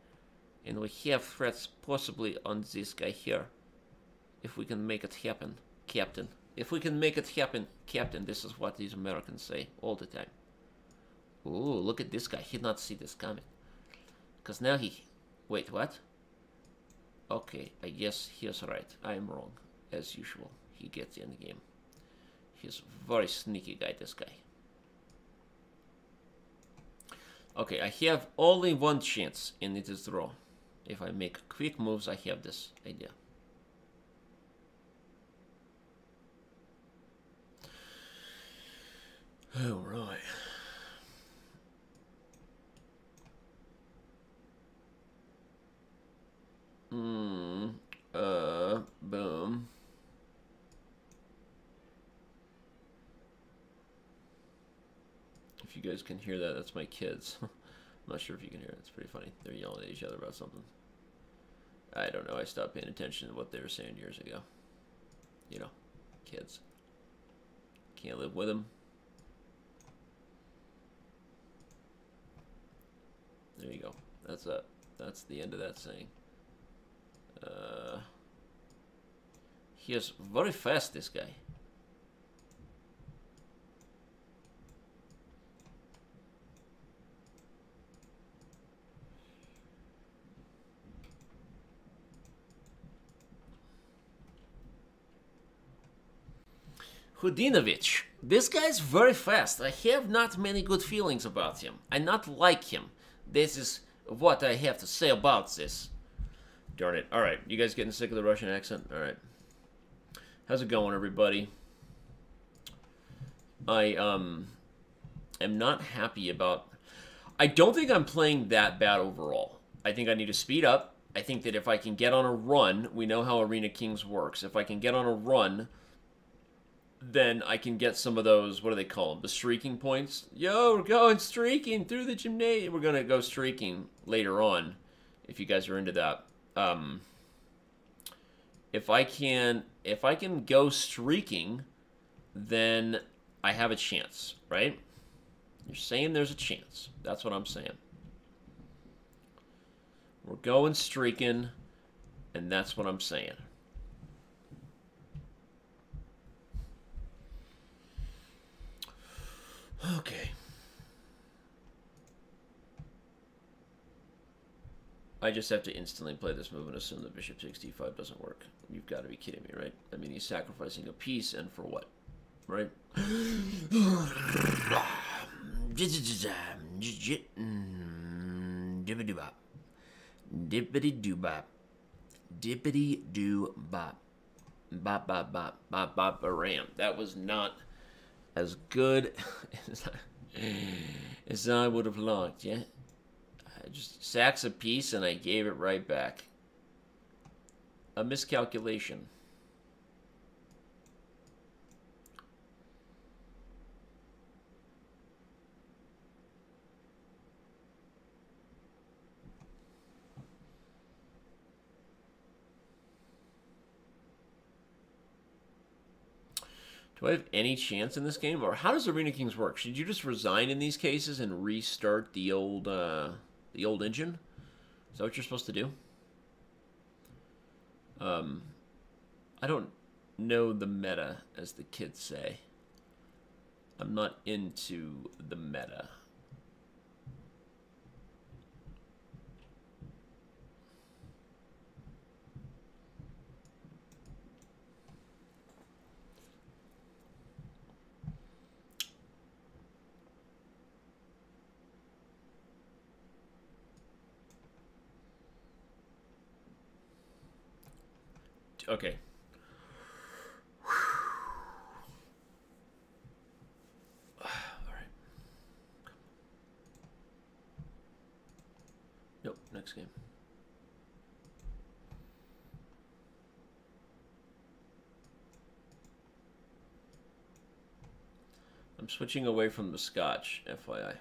And we have threats possibly on this guy here. If we can make it happen, Captain. If we can make it happen, Captain. This is what these Americans say all the time. Ooh, look at this guy. He did not see this coming. Because now he... Wait, what? Okay, I guess he's right. I'm wrong. As usual, he gets in the game. He's a very sneaky guy, this guy. Okay, I have only one chance, and it is draw. If I make quick moves, I have this idea. All right. Hmm, uh, boom. If you guys can hear that, that's my kids. I'm not sure if you can hear it. It's pretty funny. They're yelling at each other about something. I don't know. I stopped paying attention to what they were saying years ago. You know, kids. Can't live with them. There you go. That's a, that's the end of that saying. Uh, he is very fast, this guy. Hudinovic. This guy's very fast. I have not many good feelings about him. I not like him. This is what I have to say about this. Darn it. All right. You guys getting sick of the Russian accent? All right. How's it going, everybody? I um, am not happy about... I don't think I'm playing that bad overall. I think I need to speed up. I think that if I can get on a run, we know how Arena Kings works. If I can get on a run, then I can get some of those, what do they call them? The streaking points? Yo, we're going streaking through the gymnasium. We're going to go streaking later on, if you guys are into that. Um, if I can, if I can go streaking, then I have a chance, right? You're saying there's a chance. That's what I'm saying. We're going streaking, and that's what I'm saying. Okay. I just have to instantly play this move and assume the bishop takes d five doesn't work. You've got to be kidding me, right? I mean, he's sacrificing a piece, and for what? right? Dippity bop. Dippity doo bop. Dippity doo bop. Bop bop bop bop bop a ram. That was not as good as I, as I would have liked, yeah? I just sacks a piece and I gave it right back. A miscalculation. Do I have any chance in this game? Or how does Arena Kings work? Should you just resign in these cases and restart the old uh, the old engine? Is that what you're supposed to do? Um, I don't know the meta, as the kids say. I'm not into the meta. Okay. All right. Nope, next game. I'm switching away from the scotch, F Y I.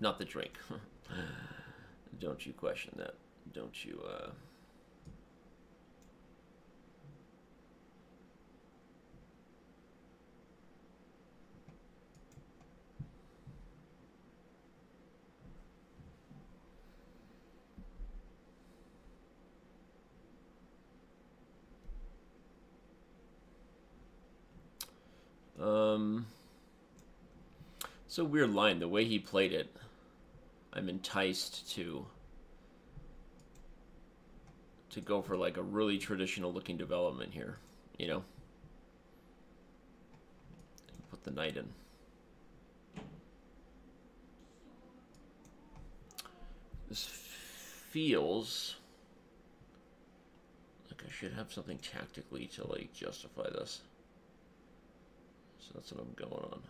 Not the drink. Don't you question that. Don't you, uh... Um, it's a weird line, the way he played it. I'm enticed to to go for like a really traditional looking development here, you know? And put the knight in. This feels like I should have something tactically to like justify this. So that's what I'm going on.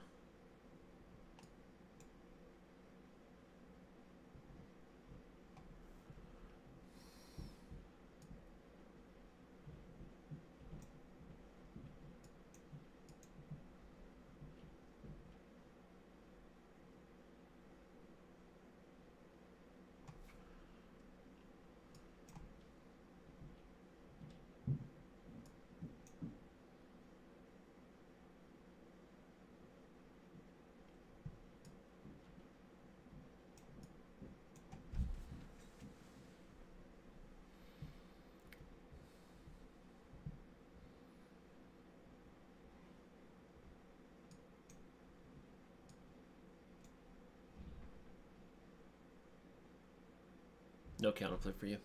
No counterplay for you.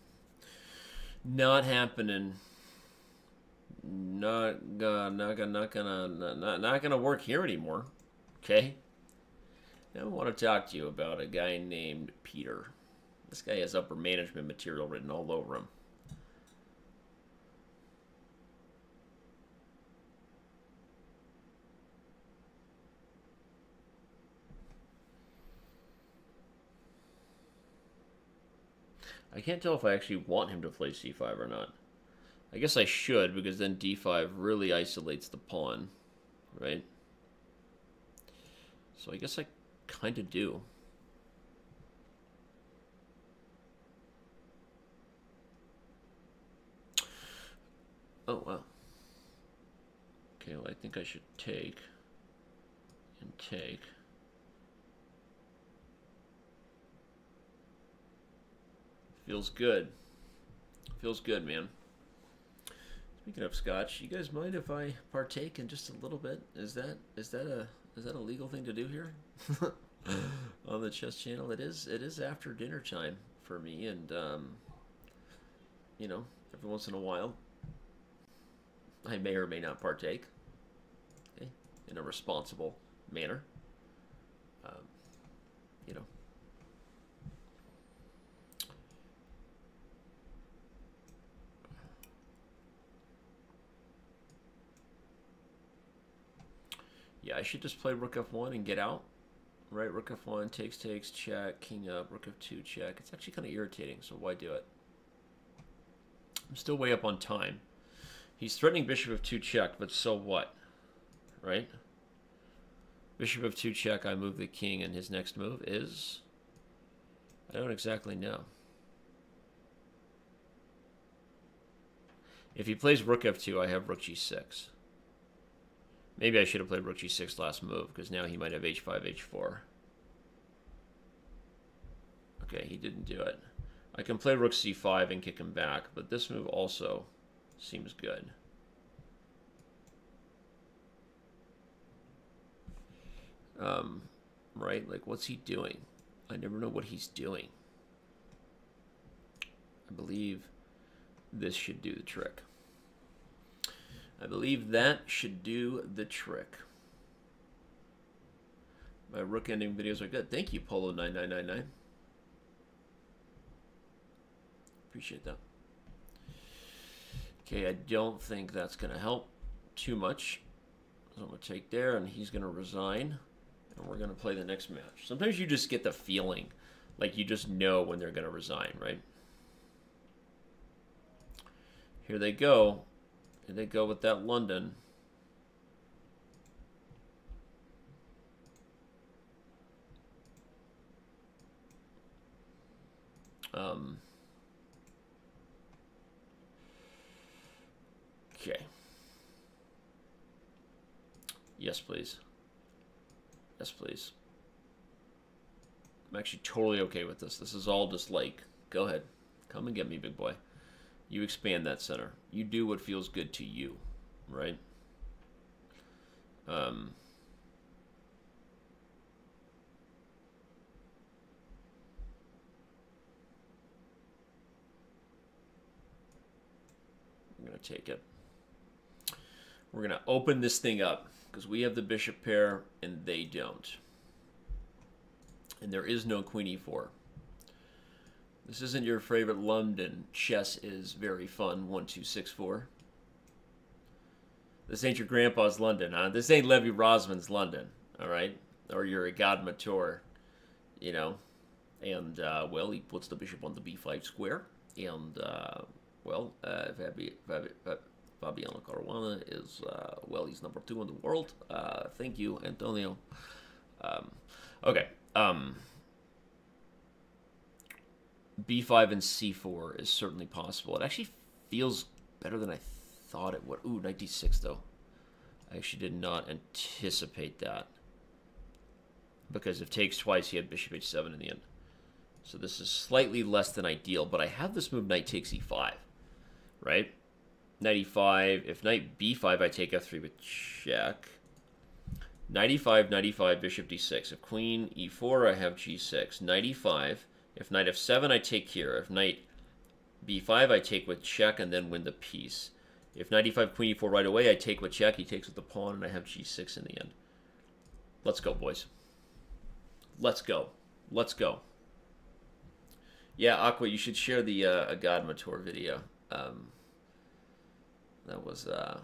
Not happening. Not uh, not gonna not gonna not, not gonna work here anymore. Okay. Now I want to talk to you about a guy named Peter. This guy has upper management material written all over him. I can't tell if I actually want him to play c five or not. I guess I should, because then d five really isolates the pawn, right? So I guess I kind of do. Oh, wow. Okay, well, I think I should take and take. Feels good. Feels good, man. Speaking of scotch, you guys mind if I partake in just a little bit? Is that is that a is that a legal thing to do here on the Chess Channel? It is. It is after dinner time for me, and um, you know, every once in a while, I may or may not partake, okay, in a responsible manner. Um, you know. Yeah, I should just play rook f one and get out. Right, rook f one, takes, takes, check, king up, rook f two, check. It's actually kind of irritating, so why do it? I'm still way up on time. He's threatening bishop f two check, but so what? Right? Bishop f two check, I move the king, and his next move is... I don't exactly know. If he plays rook f two, I have rook g six. Maybe I should have played rook g six last move, because now he might have h five, h four. Okay, he didn't do it. I can play rook c five and kick him back, but this move also seems good. Um, right? Like, what's he doing? I never know what he's doing. I believe this should do the trick. I believe that should do the trick. My rook ending videos are good. Thank you, Polo nine nine nine nine. Appreciate that. Okay, I don't think that's going to help too much. So I'm going to take there, and he's going to resign, and we're going to play the next match. Sometimes you just get the feeling, like you just know when they're going to resign, right? Here they go. And they go with that London. Um, okay. Yes, please. Yes, please. I'm actually totally okay with this. This is all just like, go ahead. Come and get me, big boy. You expand that center. You do what feels good to you, right? Um, I'm going to take it. We're going to open this thing up because we have the bishop pair and they don't. And there is no queen e four. This isn't your favorite London. Chess is very fun. one two six four. This ain't your grandpa's London, huh? This ain't Levy Rosman's London, all right? Or your Agad Mator, you know? And, uh, well, he puts the bishop on the b five square. And, uh, well, uh, Fabi, Fabi, Fabiano Caruana is, uh, well, he's number two in the world. Uh, thank you, Antonio. Um, okay, um... b five and c four is certainly possible. It actually feels better than I thought it would. Ooh, knight d six, though. I actually did not anticipate that. Because if takes twice, he had bishop h seven in the end. So this is slightly less than ideal, but I have this move knight takes e five, right? Knight e five. If knight b five, I take f three with check. Knight e five, knight e five, bishop d six. If queen e four, I have g six. Knight e five. If knight f seven, I take here. If knight b five, I take with check and then win the piece. If knight e five, queen e four right away, I take with check. He takes with the pawn, and I have g six in the end. Let's go, boys. Let's go. Let's go. Yeah, Aqua, you should share the uh, Agad Mator video. Um, that was... Uh,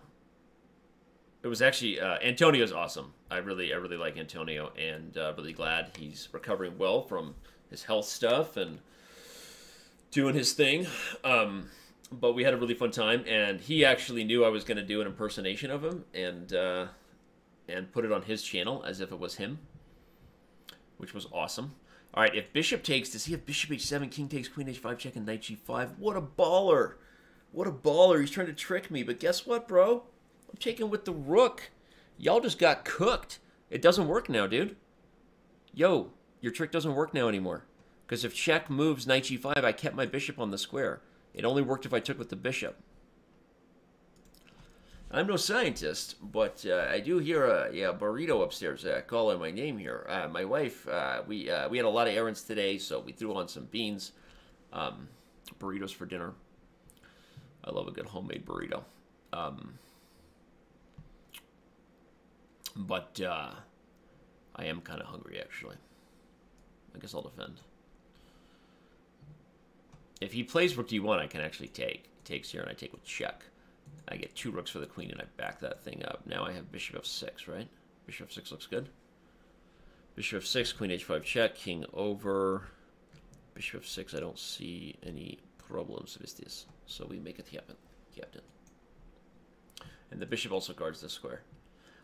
it was actually... Uh, Antonio's awesome. I really, I really like Antonio, and uh, really glad he's recovering well from... his health stuff and doing his thing. Um, but we had a really fun time, and he actually knew I was going to do an impersonation of him and uh, and put it on his channel as if it was him, which was awesome. All right, if bishop takes, does he have bishop h seven, king takes, queen h five, check, and knight g five? What a baller. What a baller. He's trying to trick me, but guess what, bro? I'm taking with the rook. Y'all just got cooked. It doesn't work now, dude. Yo. Your trick doesn't work now anymore. Because if check moves knight g five, I kept my bishop on the square. It only worked if I took with the bishop. I'm no scientist, but uh, I do hear a yeah, burrito upstairs uh, calling my name here. Uh, my wife, uh, we, uh, we had a lot of errands today, so we threw on some beans. Um, burritos for dinner. I love a good homemade burrito. Um, But uh, I am kind of hungry, actually. I guess I'll defend. If he plays rook d one, I can actually take. He takes here, and I take with check. I get two rooks for the queen, and I back that thing up. Now I have bishop f six, right? Bishop f six looks good. Bishop f six, queen h five check, king over. Bishop f six, I don't see any problems with this. So we make it happen, captain. And the bishop also guards this square.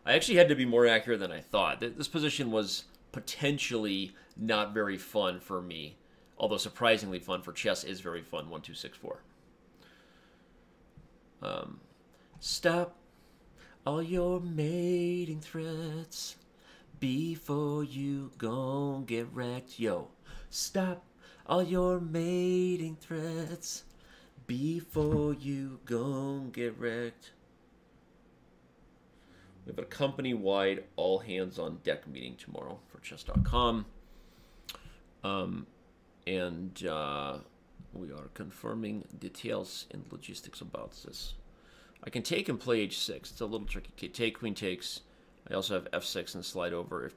I actually had to be more accurate than I thought. This position was potentially not very fun for me, although surprisingly fun for chess is very fun. One, two, six, four. Um, stop all your mating threats before you gon' get wrecked, yo. Stop all your mating threats before you gon' get wrecked. We have a company-wide all-hands-on-deck meeting tomorrow for chess dot com. Um, and uh, we are confirming details and logistics about this. I can take and play h six. It's a little tricky. Take, queen takes. I also have f six and slide over. If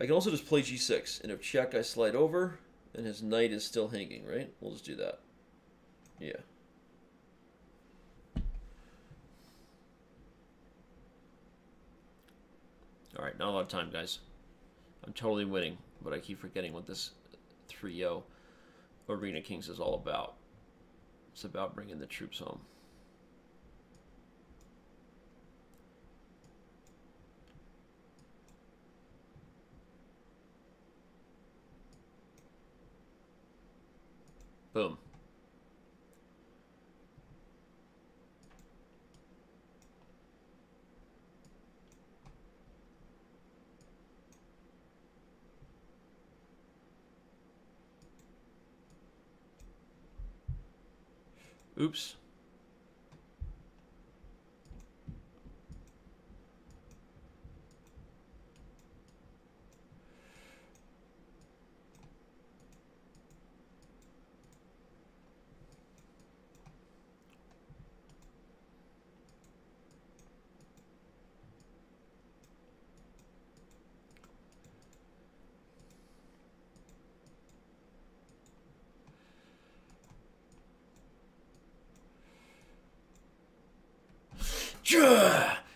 I can also just play g six. And if check, I slide over. And his knight is still hanging, right? We'll just do that. Yeah. Alright, not a lot of time, guys. I'm totally winning, but I keep forgetting what this three oh Arena Kings is all about. It's about bringing the troops home. Boom. Oops.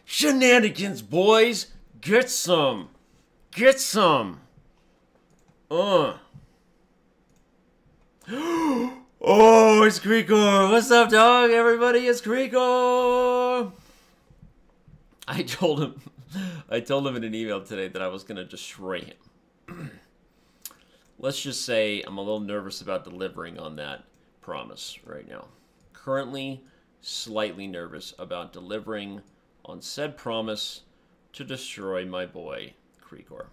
Shenanigans, boys. Get some. Get some. Uh. Oh, it's Krikor. What's up, dog? Everybody, it's Krikor. I told him. I told him in an email today that I was going to destroy him. Let's just say I'm a little nervous about delivering on that promise right now. Currently, slightly nervous about delivering on said promise to destroy my boy, Krikor.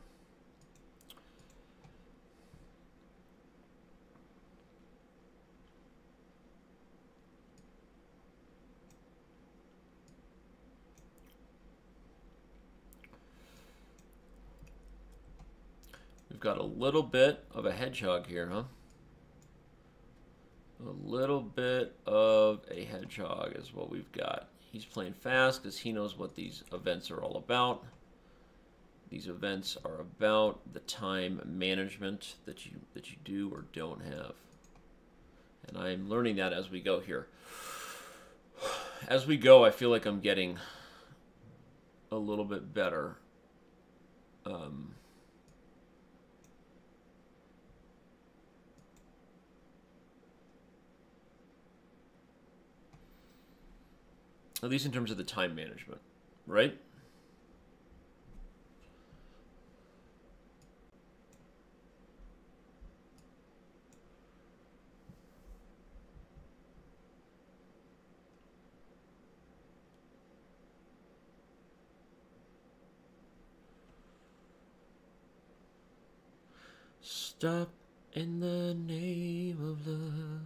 We've got a little bit of a hedgehog here, huh? A little bit of a hedgehog is what we've got. He's playing fast because he knows what these events are all about. These events are about the time management that you that you do or don't have. And I'm learning that as we go here. As we go, I feel like I'm getting a little bit better. Um, At least in terms of the time management, right? Stop in the name of love.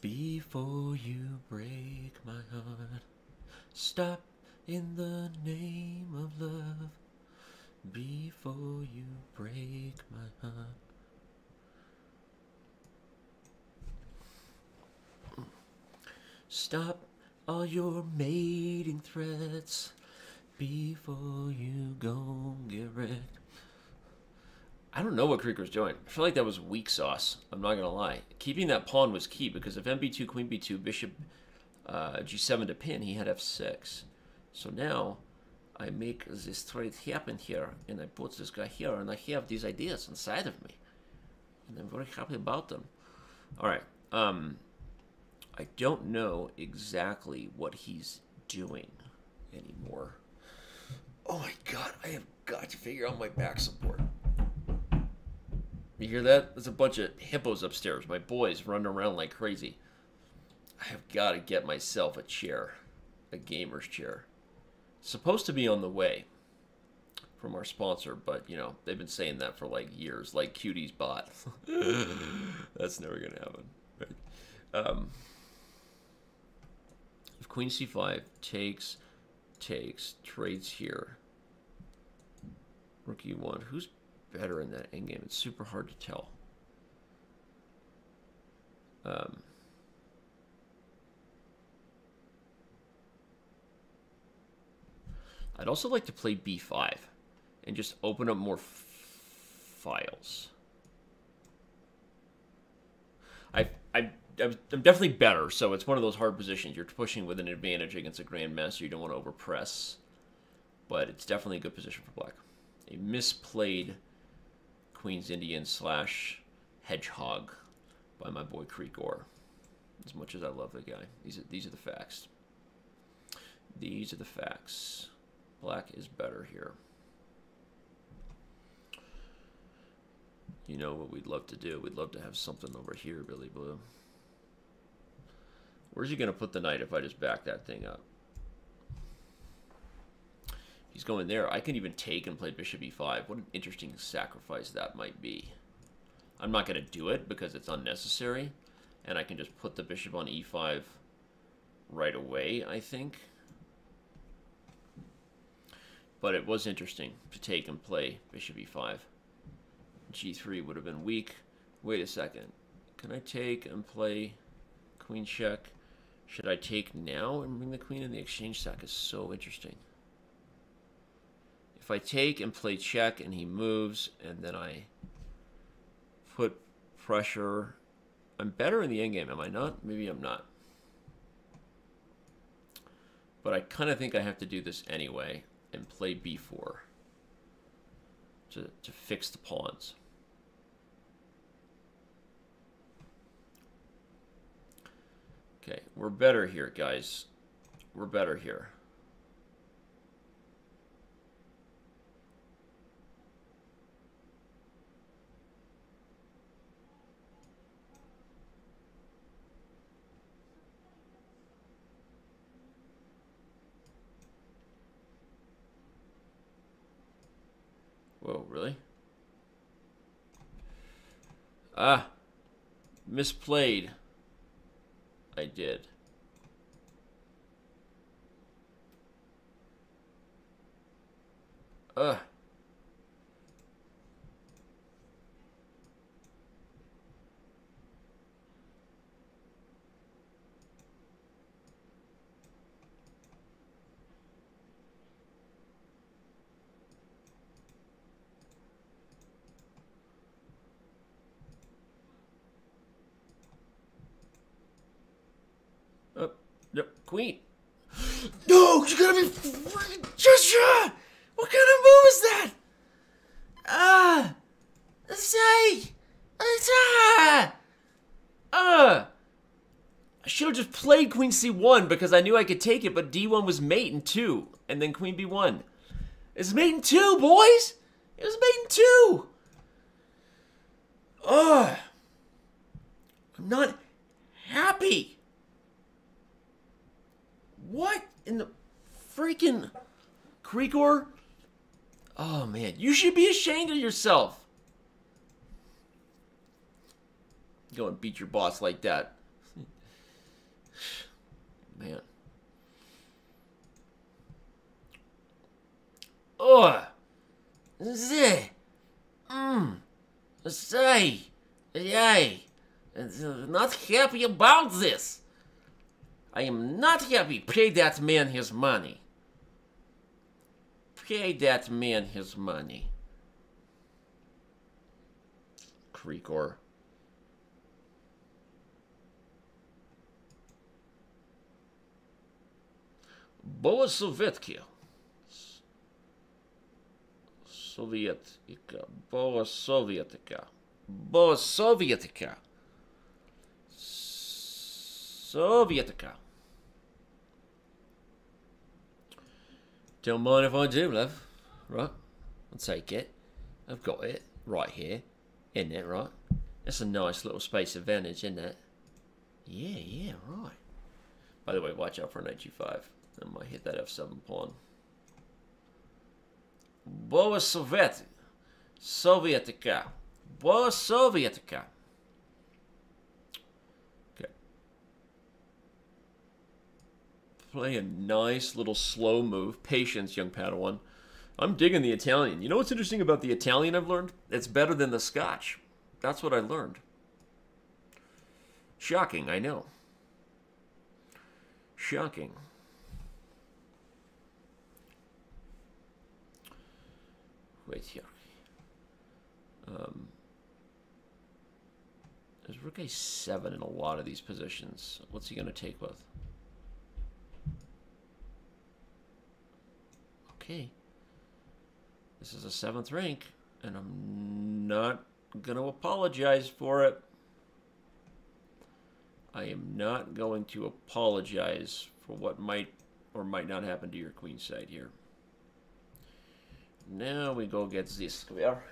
Before you break my heart, stop in the name of love. Before you break my heart, stop all your mating threats Before you go get wrecked. I don't know what Krikor's doing. I feel like that was weak sauce. I'm not going to lie. Keeping that pawn was key because if M b two, queen b two, bishop uh, g seven to pin, he had f six. So now I make this trade happen here, and I put this guy here, and I have these ideas inside of me. And I'm very happy about them. All right. Um, I don't know exactly what he's doing anymore. Oh, my God. I have got to figure out my back support. You hear that? There's a bunch of hippos upstairs. My boys running around like crazy. I have got to get myself a chair. A gamer's chair. Supposed to be on the way from our sponsor, but, you know, they've been saying that for, like, years. Like, Cutie's bot. That's never going to happen. Right? Um, if queen c five takes... takes trades here, rook e one, who's better in that endgame? It's super hard to tell. Um, I'd also like to play b five and just open up more f files. I I I'm definitely better, so it's one of those hard positions. You're pushing with an advantage against a grandmaster. You don't want to overpress, but it's definitely a good position for black. A misplayed Queen's Indian slash Hedgehog by my boy Krikor. As much as I love the guy, these are, these are the facts. These are the facts. Black is better here. You know what we'd love to do? We'd love to have something over here, Billy Blue. Where's he going to put the knight if I just back that thing up? He's going there. I can even take and play bishop e five. What an interesting sacrifice that might be. I'm not going to do it because it's unnecessary. And I can just put the bishop on e five right away, I think. But it was interesting to take and play bishop e five. g three would have been weak. Wait a second. Can I take and play queen check? Should I take now and bring the queen in? The exchange stack is so interesting. If I take and play check and he moves and then I put pressure, I'm better in the endgame, am I not? Maybe I'm not. But I kind of think I have to do this anyway and play b four to, to fix the pawns. Okay, we're better here, guys. We're better here. Whoa, really? Ah, misplayed. I did. Ugh. Queen. No, you gotta be freaking Joshua! What kind of move is that? Ah, uh, say, uh, uh. I should have just played queen c one because I knew I could take it, but d one was mate in two, and then queen b one. It's mate in two, boys. It was mate in two. Ugh. I'm not happy. What in the freaking Krikor? Oh, man. You should be ashamed of yourself. Go and beat your boss like that. Man. Oh. Zeh. Mmm. Say. Yay. Not happy about this. I am not happy. Pay that man his money. pay that man his money. Krikor. Bolosovetki. Sovietica. Bolosovietica. Bolosovietica. Sovietica. Don't mind if I do, love. Right? I'll take it. I've got it right here. Isn't it, right? That's a nice little space advantage, isn't it? Yeah, yeah, right. By the way, watch out for an H E five. I might hit that F seven pawn. Boa Soviet. Sovietica. Boa Sovietica. Play a nice little slow move. Patience, young Padawan. I'm digging the Italian. You know what's interesting about the Italian I've learned? It's better than the Scotch. That's what I learned. Shocking, I know. Shocking. Wait here. Um, there's rook a seven in a lot of these positions. What's he going to take with? Okay, this is a seventh rank, and I'm not going to apologize for it. I am not going to apologize for what might or might not happen to your queen side here. Now we go get this square.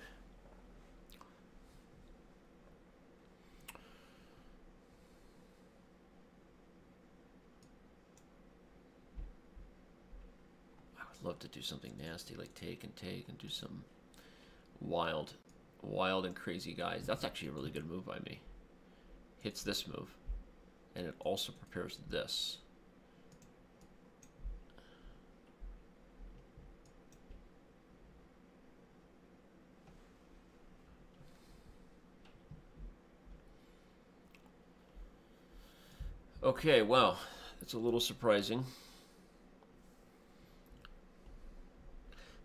Love to do something nasty, like take and take and do some wild, wild and crazy guys. That's actually a really good move by me. Hits this move, and it also prepares this. Okay, well, it's a little surprising.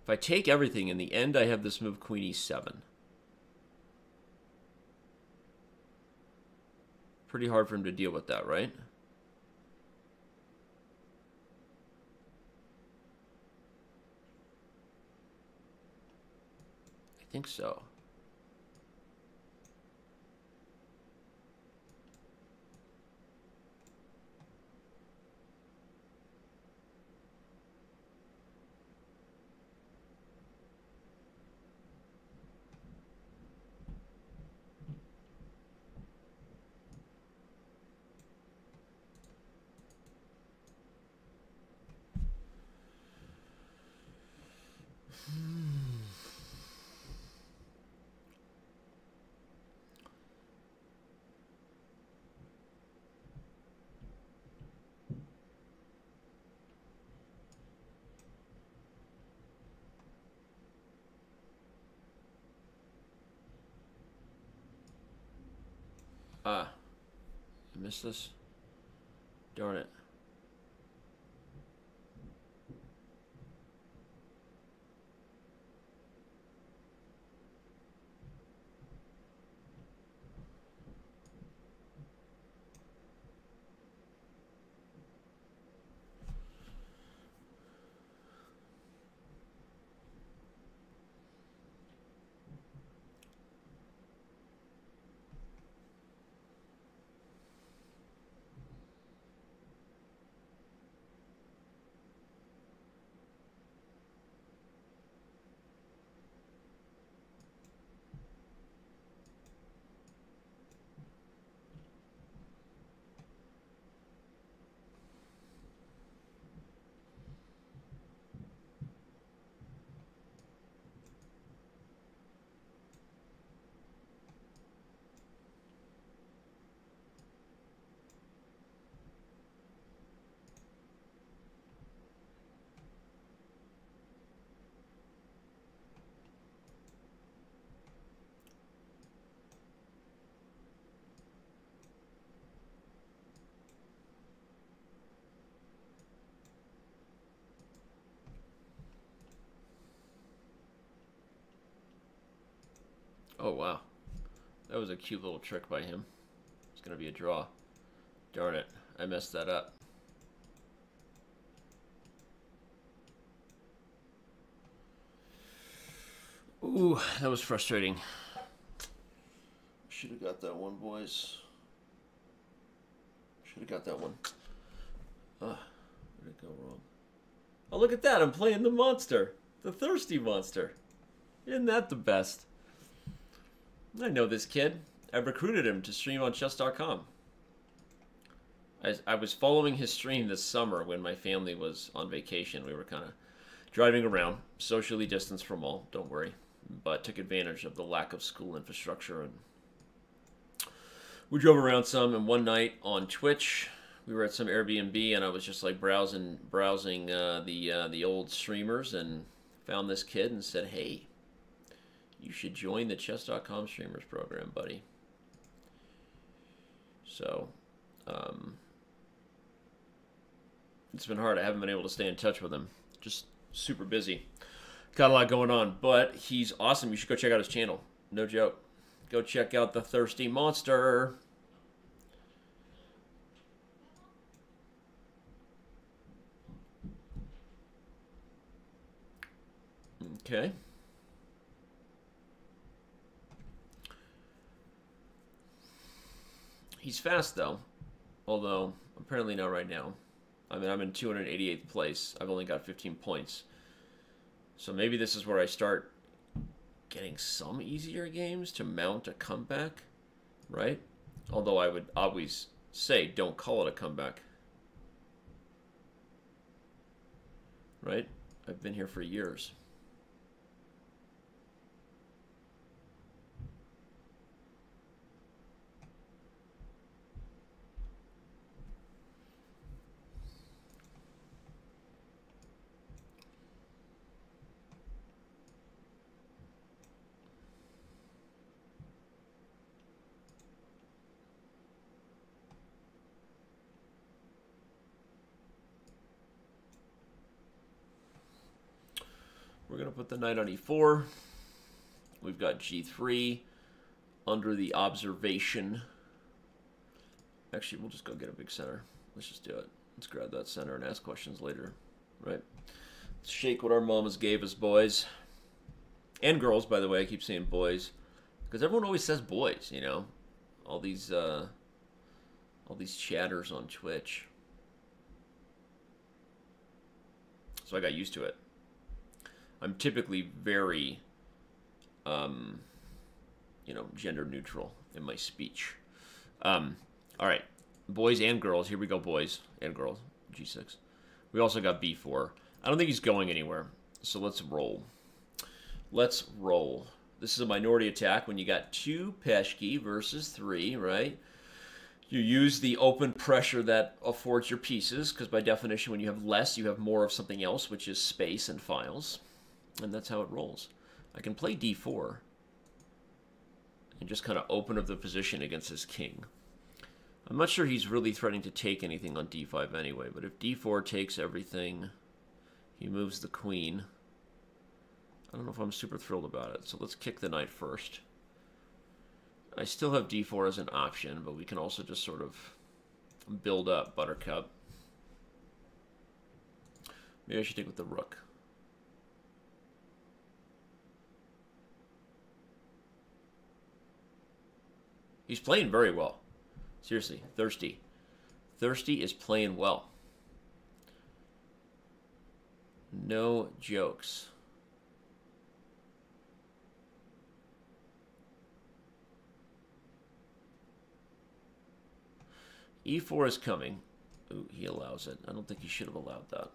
If I take everything, in the end, I have this move queen e seven. Pretty hard for him to deal with that, right? I think so. Ah, I missed this. Darn it. Oh, wow. That was a cute little trick by him. It's going to be a draw. Darn it. I messed that up. Ooh, that was frustrating. Should have got that one, boys. Should have got that one. Ah, where did it go wrong? Oh, look at that. I'm playing the monster. The Thirsty Monster. Isn't that the best? I know this kid. I recruited him to stream on chess dot com. I, I was following his stream this summer when my family was on vacation. We were kind of driving around, socially distanced from all, don't worry, but took advantage of the lack of school infrastructure. And we drove around some, and one night on Twitch, we were at some Airbnb, and I was just like browsing browsing uh, the, uh, the old streamers and found this kid and said, hey, you should join the chess dot com streamers program, buddy. So, um, it's been hard. I haven't been able to stay in touch with him. Just super busy. Got a lot going on, but he's awesome. You should go check out his channel. No joke. Go check out the Thirsty Monster. Okay. He's fast, though, although apparently not right now. I mean, I'm in two hundred eighty-eighth place. I've only got fifteen points. So maybe this is where I start getting some easier games to mount a comeback, right? Although I would always say don't call it a comeback. Right? I've been here for years. We're going to put the knight on e four. We've got g three under the observation. Actually, we'll just go get a big center. Let's just do it. Let's grab that center and ask questions later. Right? Let's shake what our mamas gave us, boys. And girls, by the way. I keep saying boys. Because everyone always says boys, you know? All these, uh, all these chatters on Twitch. So I got used to it. I'm typically very, um, you know, gender neutral in my speech. Um, all right, boys and girls. Here we go, boys and girls. g six. We also got b four. I don't think he's going anywhere, so let's roll. Let's roll. This is a minority attack when you got two peshki versus three, right? You use the open pressure that affords your pieces, because by definition, when you have less, you have more of something else, which is space and files. And that's how it rolls. I can play d four and just kind of open up the position against his king. I'm not sure he's really threatening to take anything on d five anyway, but if d four takes everything, he moves the queen. I don't know if I'm super thrilled about it, so let's kick the knight first. I still have d four as an option, but we can also just sort of build up buttercup. Maybe I should take with the rook. He's playing very well. Seriously, Thirsty. Thirsty is playing well. No jokes. e four is coming. Ooh, he allows it. I don't think he should have allowed that.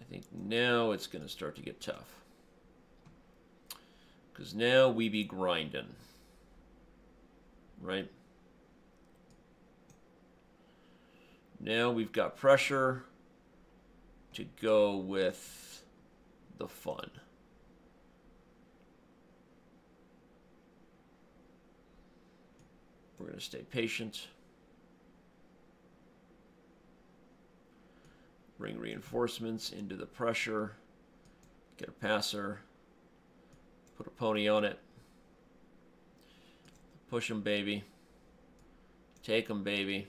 I think now it's going to start to get tough. Because now we be grinding. Right? Now we've got pressure to go with the fun. We're going to stay patient. Bring reinforcements into the pressure. Get a passer. Put a pony on it. Push him, baby. Take him, baby.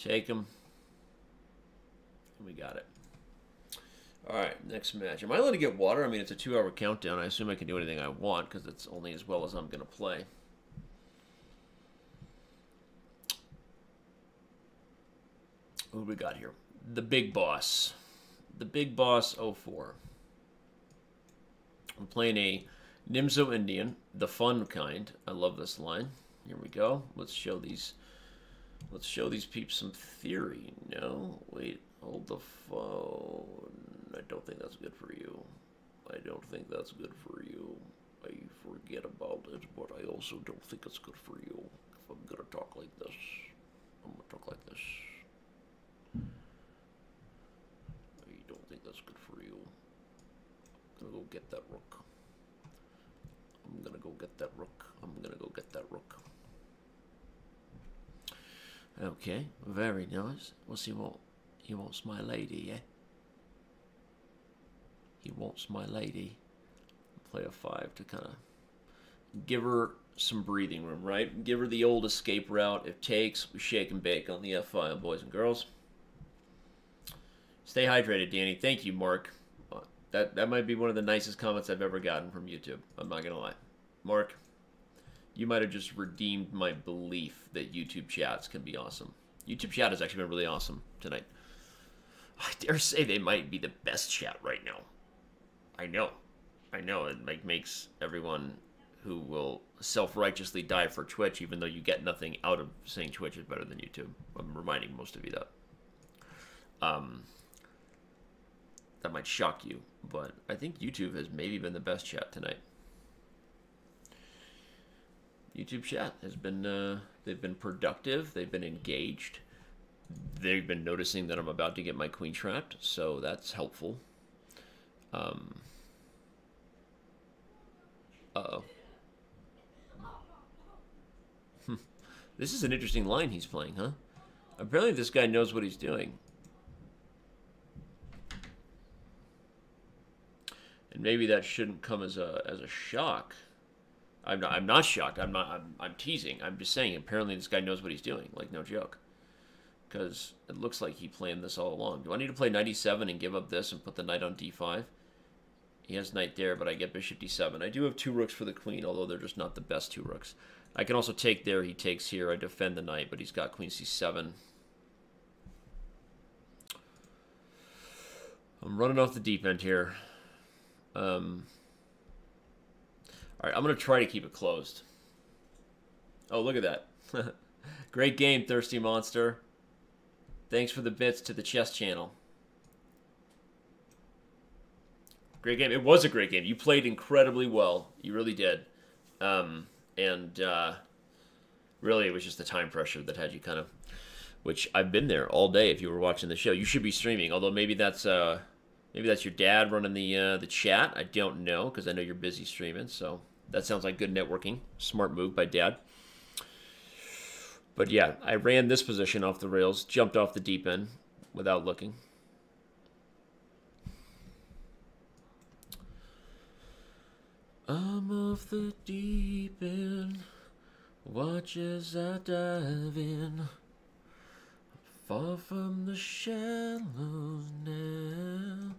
Take him. We got it. All right, next match. Am I allowed to get water? I mean, it's a two-hour countdown. I assume I can do anything I want because it's only as well as I'm going to play. Who do we got here? The Big Boss. The Big Boss oh four. I'm playing a Nimzo Indian, the fun kind. I love this line. Here we go. Let's show these. Let's show these peeps some theory. No, wait. Hold the phone. I don't think that's good for you. I don't think that's good for you. I forget about it, but I also don't think it's good for you. If I'm gonna talk like this, I'm gonna talk like this. I don't think that's good for you. I'm gonna go get that rook. I'm gonna go get that rook. I'm gonna go get that rook. Okay, very nice. We'll see what... He wants my lady, yeah? He wants my lady. Play a five to kind of give her some breathing room, right? Give her the old escape route. If takes, we shake and bake on the F five, boys and girls. Stay hydrated, Danny. Thank you, Mark. That, that might be one of the nicest comments I've ever gotten from YouTube. I'm not going to lie. Mark, you might have just redeemed my belief that YouTube chats can be awesome. YouTube chat has actually been really awesome tonight. I dare say they might be the best chat right now. I know. I know. It like makes everyone who will self-righteously die for Twitch, even though you get nothing out of saying Twitch is better than YouTube. I'm reminding most of you that. Um, that might shock you, but I think YouTube has maybe been the best chat tonight. YouTube chat has been, uh, they've been productive. They've been engaged. They've been noticing that I'm about to get my queen trapped, so that's helpful. Um, uh-oh. This is an interesting line he's playing, huh? Apparently this guy knows what he's doing. And maybe that shouldn't come as a, as a shock. I'm not, I'm not shocked. I'm not, I'm, I'm teasing. I'm just saying, apparently this guy knows what he's doing. Like, no joke. Because it looks like he planned this all along. Do I need to play ninety-seven and give up this and put the knight on d five? He has knight there, but I get bishop d seven. I do have two rooks for the queen, although they're just not the best two rooks. I can also take there. He takes here. I defend the knight, but he's got queen c seven. I'm running off the deep end here. Um, all right, I'm going to try to keep it closed. Oh, look at that. Great game, Thirsty Monster. Thanks for the bits to the chess channel. Great game. It was a great game. You played incredibly well. You really did. Um, and uh, really, it was just the time pressure that had you kind of... Which I've been there all day if you were watching the show. You should be streaming, although maybe that's uh, maybe that's your dad running the, uh, the chat. I don't know, because I know you're busy streaming. So that sounds like good networking. Smart move by Dad. But yeah, I ran this position off the rails, jumped off the deep end without looking. I'm off the deep end, watch as I dive in. Far from the shallows now.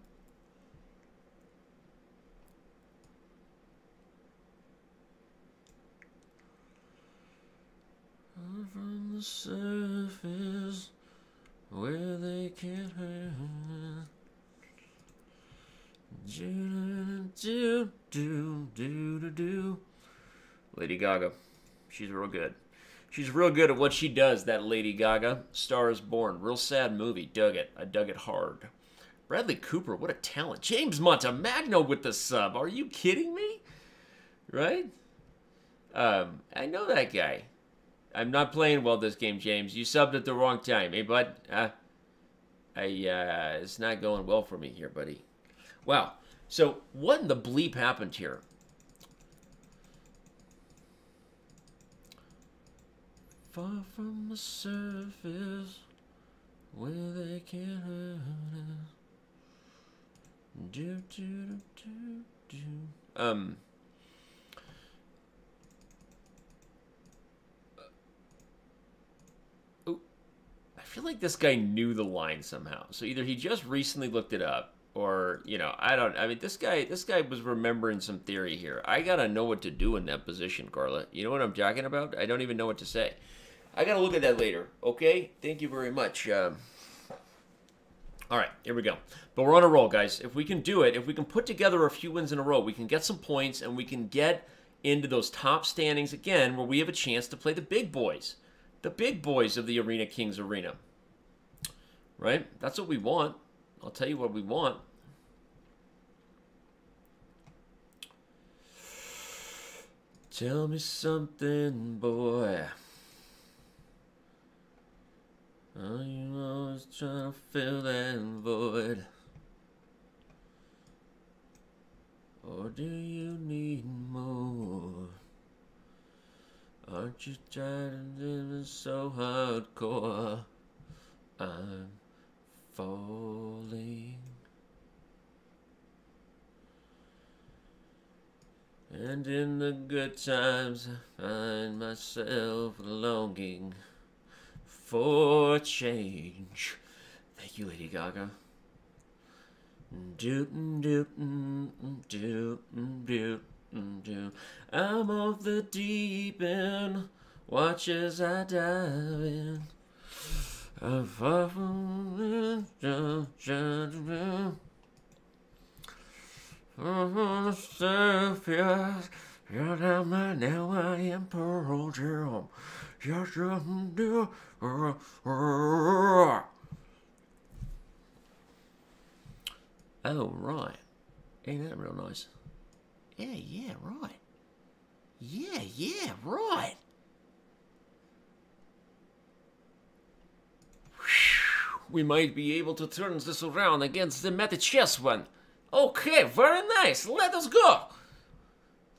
From the surface where they can't hurt. Do, do, do, do, do, do. Lady Gaga. She's real good. She's real good at what she does, that Lady Gaga. Star is Born. Real sad movie. Dug it. I dug it hard. Bradley Cooper. What a talent. James Montemagno with the sub. Are you kidding me? Right? Um, I know that guy. I'm not playing well this game, James. You subbed at the wrong time, eh, bud? Uh, I, uh, it's not going well for me here, buddy. Wow. So, what in the bleep happened here? Far from the surface where they can't hurt us. Do, do, do, do, do. Um. Oh, I feel like this guy knew the line somehow. So either he just recently looked it up, or you know, I don't. I mean, this guy, this guy was remembering some theory here. I gotta know what to do in that position, Carla. You know what I'm talking about? I don't even know what to say. I gotta look at that later. Okay. Thank you very much. Um, all right, here we go. But we're on a roll, guys. If we can do it, if we can put together a few wins in a row, we can get some points and we can get into those top standings again where we have a chance to play the big boys. The big boys of the Arena Kings Arena. Right? That's what we want. I'll tell you what we want. Tell me something, boy. Oh, you always trying to fill that void. Or do you need more? Aren't you tired of living so hardcore? I'm falling. And in the good times, I find myself longing for change. Thank you, Lady Gaga. Do do do do do. I'm off the deep end. Watch as I dive in. I'm far from the surface. You're not mine now. I am Pearl Jam. You're shouldn't do. All right. Ain't that real nice? Yeah, yeah, right. Yeah, yeah, right. We might be able to turn this around against the Meta Chess one. Okay, very nice. Let us go.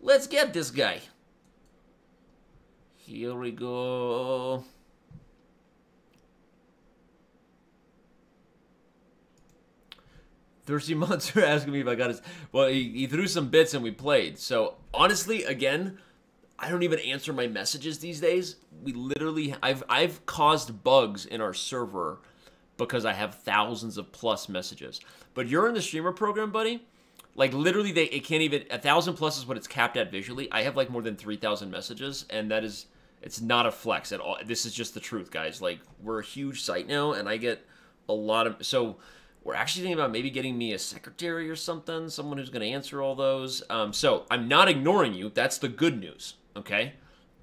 Let's get this guy. Here we go. Thirsty Monster asking me if I got his... Well, he, he threw some bits and we played. So, honestly, again, I don't even answer my messages these days. We literally... I've, I've caused bugs in our server because I have thousands of plus messages. But you're in the streamer program, buddy. Like, literally, they it can't even... A thousand plus is what it's capped at visually. I have, like, more than three thousand messages, and that is... It's not a flex at all. This is just the truth, guys. Like, we're a huge site now, and I get a lot of... So... We're actually thinking about maybe getting me a secretary or something, someone who's going to answer all those. Um, so I'm not ignoring you. That's the good news, okay?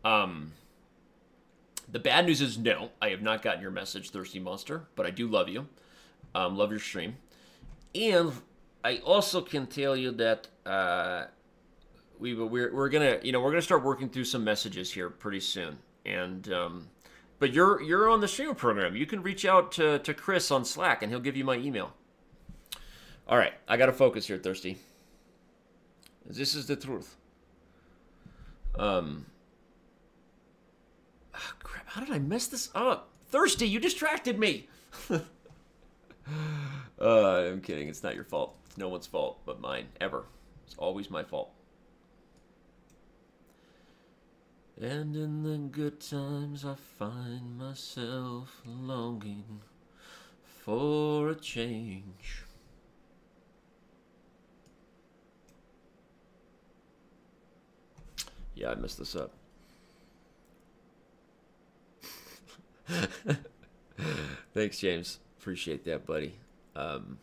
Um, the bad news is no, I have not gotten your message, Thirsty Monster, but I do love you. Um, love your stream. And I also can tell you that uh, we, we're, we're going to, you know, we're going to start working through some messages here pretty soon. And... Um, But you're you're on the streamer program. You can reach out to, to Chris on Slack, and he'll give you my email. All right. I got to focus here, Thirsty. This is the truth. Um. Oh, crap. How did I mess this up? Thirsty, you distracted me. uh, I'm kidding. It's not your fault. It's no one's fault but mine, ever. It's always my fault. And in the good times I find myself longing for a change. Yeah, I messed this up. Thanks, James. Appreciate that, buddy. Um...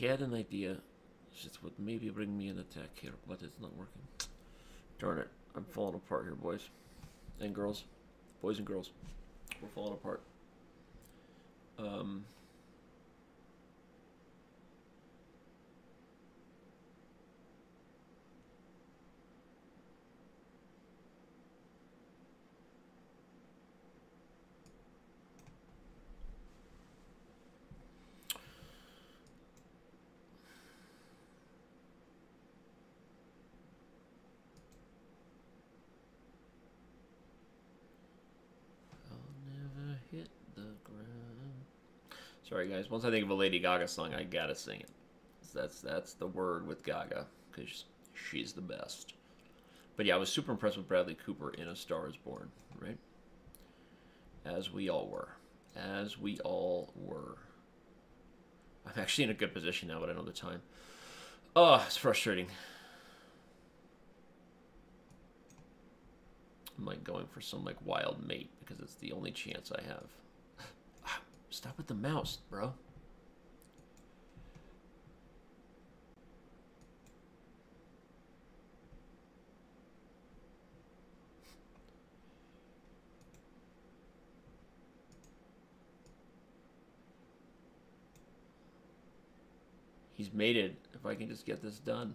I had an idea that would maybe bring me an attack here, but it's not working. Darn it. I'm falling apart here, boys and girls. Boys and girls. We're falling apart. Um... Sorry, guys. Once I think of a Lady Gaga song, I gotta sing it. That's that's the word with Gaga, because she's the best. But yeah, I was super impressed with Bradley Cooper in A Star Is Born, right? As we all were. As we all were. I'm actually in a good position now, but I know the time. Oh, it's frustrating. I'm like going for some like wild mate because it's the only chance I have. Stop with the mouse, bro. He's mated. If I can just get this done.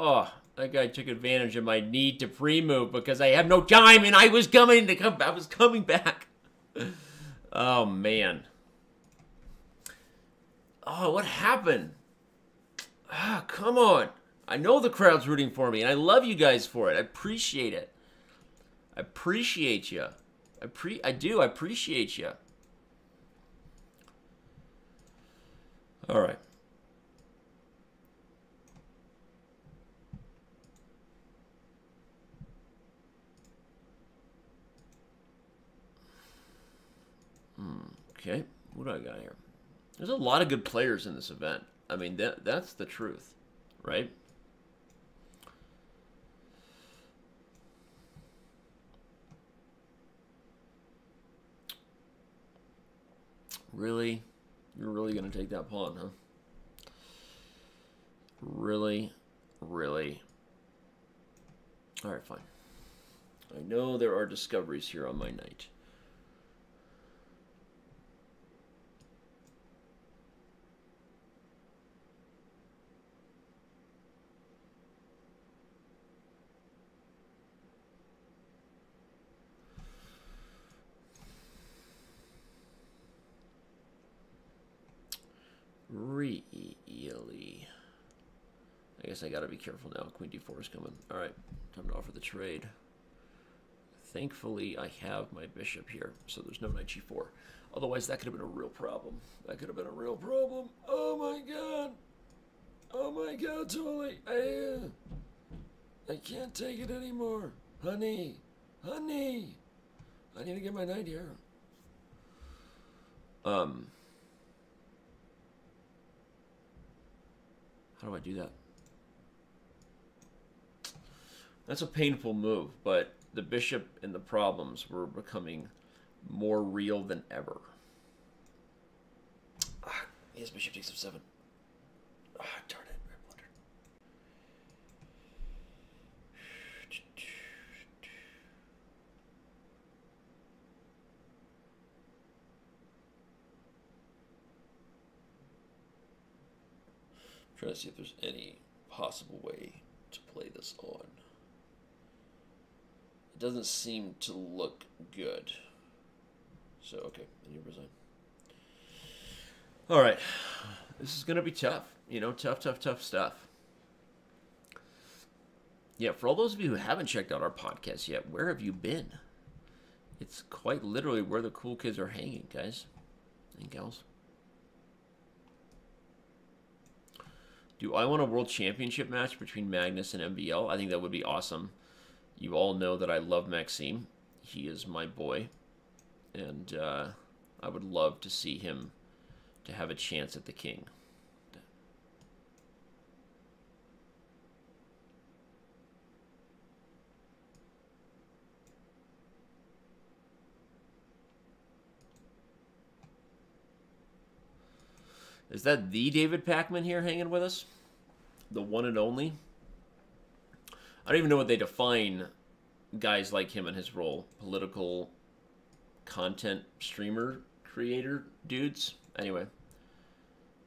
Oh, that guy took advantage of my need to pre-move because I have no time and I was coming to come I was coming back. Oh man. Oh, what happened? Ah, come on. I know the crowd's rooting for me and I love you guys for it. I appreciate it. I appreciate you. I pre I do, I appreciate you. All right. Okay, what do I got here? There's a lot of good players in this event. I mean, that that's the truth, right? Really? You're really going to take that pawn, huh? Really? Really? All right, fine. I know there are discoveries here on my knight. Really? I guess I gotta be careful now. Queen d four is coming. Alright, time to offer the trade. Thankfully, I have my bishop here, so there's no knight g four. Otherwise, that could have been a real problem. That could have been a real problem. Oh my god! Oh my god, totally! I, uh, I can't take it anymore. Honey! Honey! I need to get my knight here. Um... How do I do that? That's a painful move, but the bishop and the problems were becoming more real than ever. Ah, his bishop takes f seven. Ah, darn it. I blundered. Trying to see if there's any possible way to play this on. It doesn't seem to look good. So, okay, I need to resign. All right, this is going to be tough. You know, tough, tough, tough stuff. Yeah, for all those of you who haven't checked out our podcast yet, where have you been? It's quite literally where the cool kids are hanging, guys and gals. Do I want a world championship match between Magnus and M V L? I think that would be awesome. You all know that I love Maxime. He is my boy. And uh, I would love to see him to have a chance at the king. Is that the David Pakman here hanging with us? The one and only? I don't even know what they define guys like him in his role, political content streamer creator dudes. Anyway,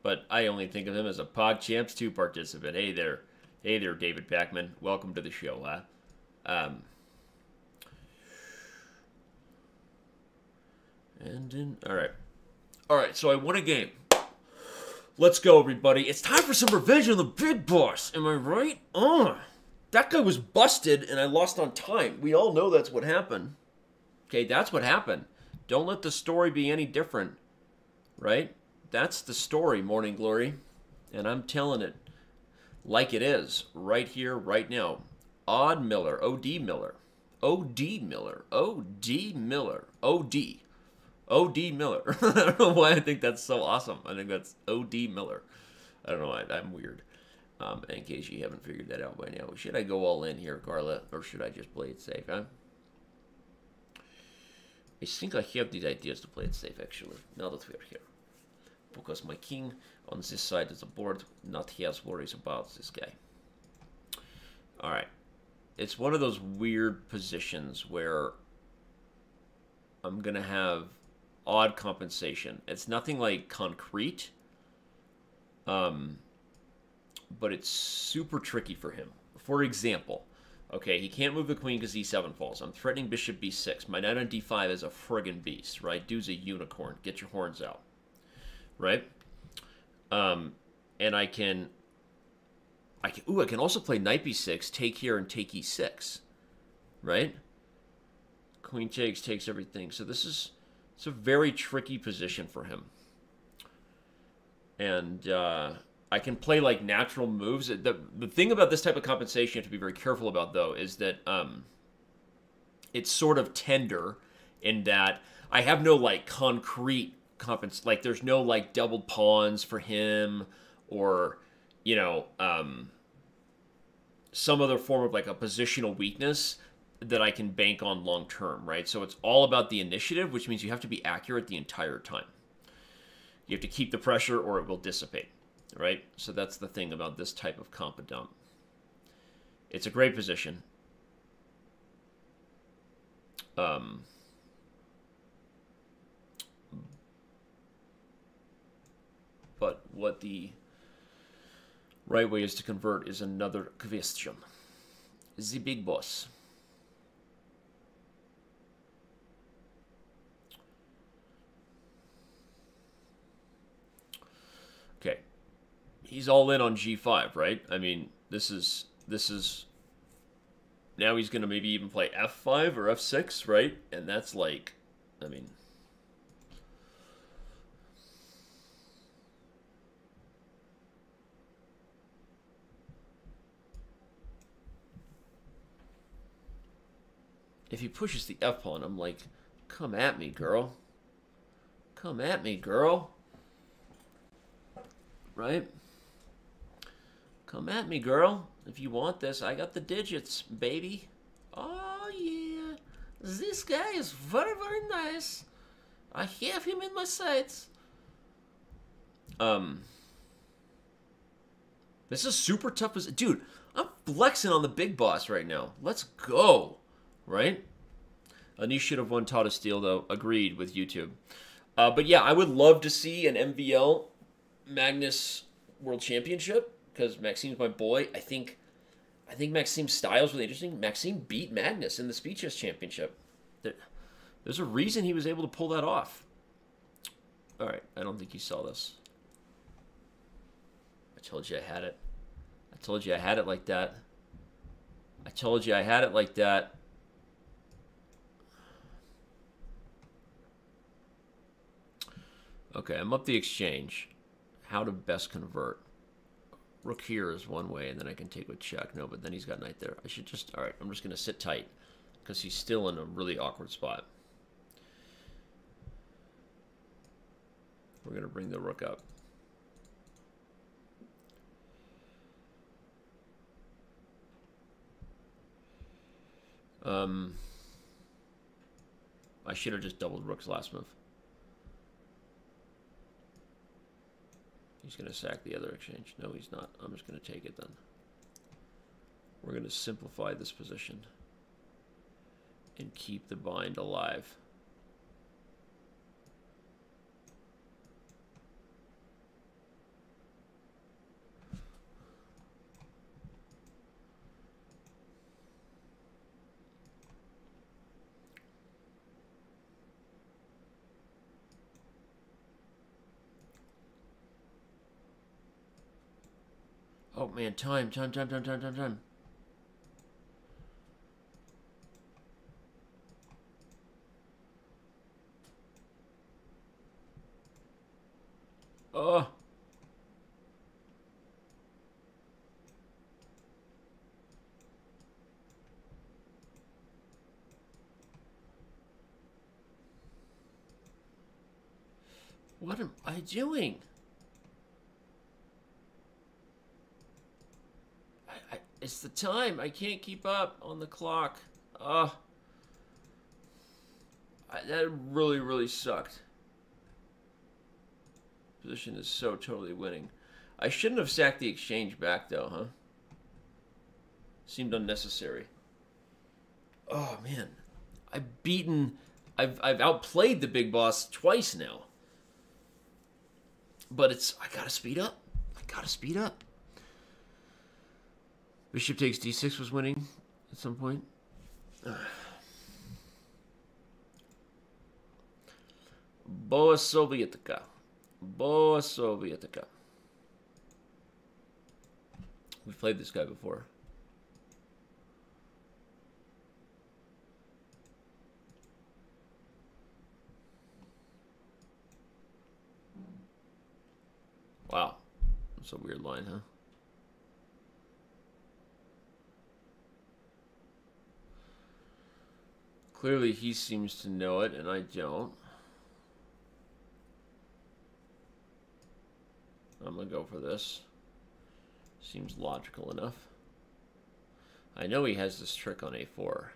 but I only think of him as a PogChamps two participant. Hey there. Hey there, David Pakman. Welcome to the show. Uh, um, and in, all right. All right, so I won a game. Let's go, everybody. It's time for some revenge on the Big Boss. Am I right? Oh, that guy was busted, and I lost on time. We all know that's what happened. Okay, that's what happened. Don't let the story be any different, right? That's the story, Morning Glory, and I'm telling it like it is, right here, right now. Odd Miller, O D. Miller, O D. Miller, O D. Miller, O D. O D. Miller. I don't know why I think that's so awesome. I think that's O D. Miller. I don't know why. I'm weird. Um, in case you haven't figured that out by now. Should I go all in here, Carla, or should I just play it safe, huh? I think I have these ideas to play it safe, actually, now that we are here. Because my king on this side of the board not has worries about this guy. Alright. It's one of those weird positions where I'm going to have odd compensation. It's nothing like concrete, um, but it's super tricky for him. For example, okay, he can't move the queen because e seven falls. I'm threatening bishop b six. My knight on d five is a friggin' beast, right? Dude's a unicorn. Get your horns out, right? Um, and I can, I can, ooh, I can also play knight b six, take here, and take e six, right? Queen takes, takes everything. So this is... It's a very tricky position for him. And uh, I can play, like, natural moves. The, the thing about this type of compensation you have to be very careful about, though, is that um, it's sort of tender in that I have no, like, concrete compensation. Like, there's no, like, doubled pawns for him or, you know, um, some other form of, like, a positional weakness that I can bank on long term, right? So it's all about the initiative, which means you have to be accurate the entire time. You have to keep the pressure or it will dissipate, right? So that's the thing about this type of comp dump. It's a great position. Um, but what the right way is to convert is another question. The Big Boss. He's all in on g five, right? I mean, this is, this is, now he's going to maybe even play f five or f six, right? And that's like, I mean, if he pushes the f pawn, I'm like, come at me, girl. Come at me, girl. Right? Come at me, girl. If you want this, I got the digits, baby. Oh, yeah. This guy is very, very nice. I have him in my sights. Um. This is super tough. As Dude, I'm flexing on the Big Boss right now. Let's go. Right? Anish should have won Tata Steel, though. Agreed with YouTube. Uh, but yeah, I would love to see an M V L Magnus World Championship. Because Maxime's my boy. I think I think Maxime's style is really interesting. Maxime beat Magnus in the Speed Chess Championship. There, there's a reason he was able to pull that off. All right, I don't think you saw this. I told you I had it. I told you I had it like that. I told you I had it like that. Okay, I'm up the exchange. How to best convert. Rook here is one way, and then I can take with check. No, but then he's got knight there. I should just... All right, I'm just going to sit tight because he's still in a really awkward spot. We're going to bring the rook up. Um, I should have just doubled rook's last move. He's going to sack the other exchange. No, he's not. I'm just going to take it then. We're going to simplify this position. and keep the bind alive. Oh man, time, time, time, time, time, time, time. Oh. What am I doing? It's the time. I can't keep up on the clock. Uh, I, that really, really sucked. Position is so totally winning. I shouldn't have sacked the exchange back, though, huh? Seemed unnecessary. Oh, man. I've beaten... I've, I've outplayed the Big Boss twice now. But it's... I gotta speed up. I gotta speed up. Bishop takes d six was winning at some point. Boa Sovietica. Boa Sovietica. We've played this guy before. Wow. That's a weird line, huh? Clearly, he seems to know it, and I don't. I'm going to go for this. Seems logical enough. I know he has this trick on a four.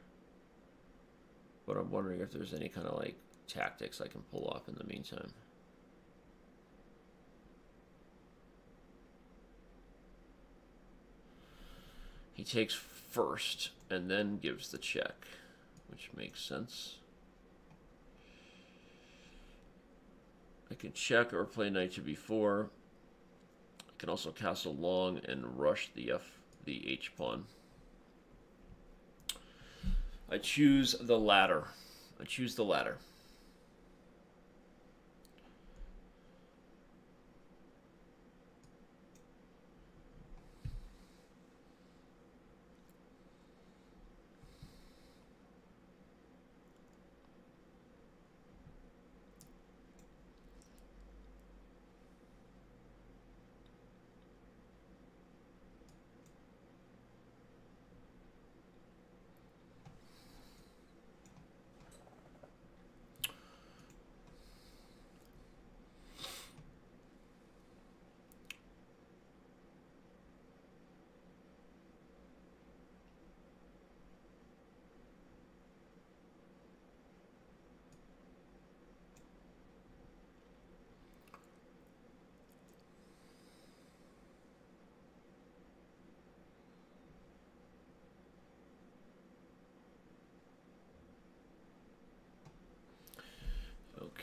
But I'm wondering if there's any kind of, like, tactics I can pull off in the meantime. He takes first, and then gives the check. Which makes sense. I can check or play knight to b four. I can also castle long and rush the f the h pawn. I choose the latter. I choose the latter.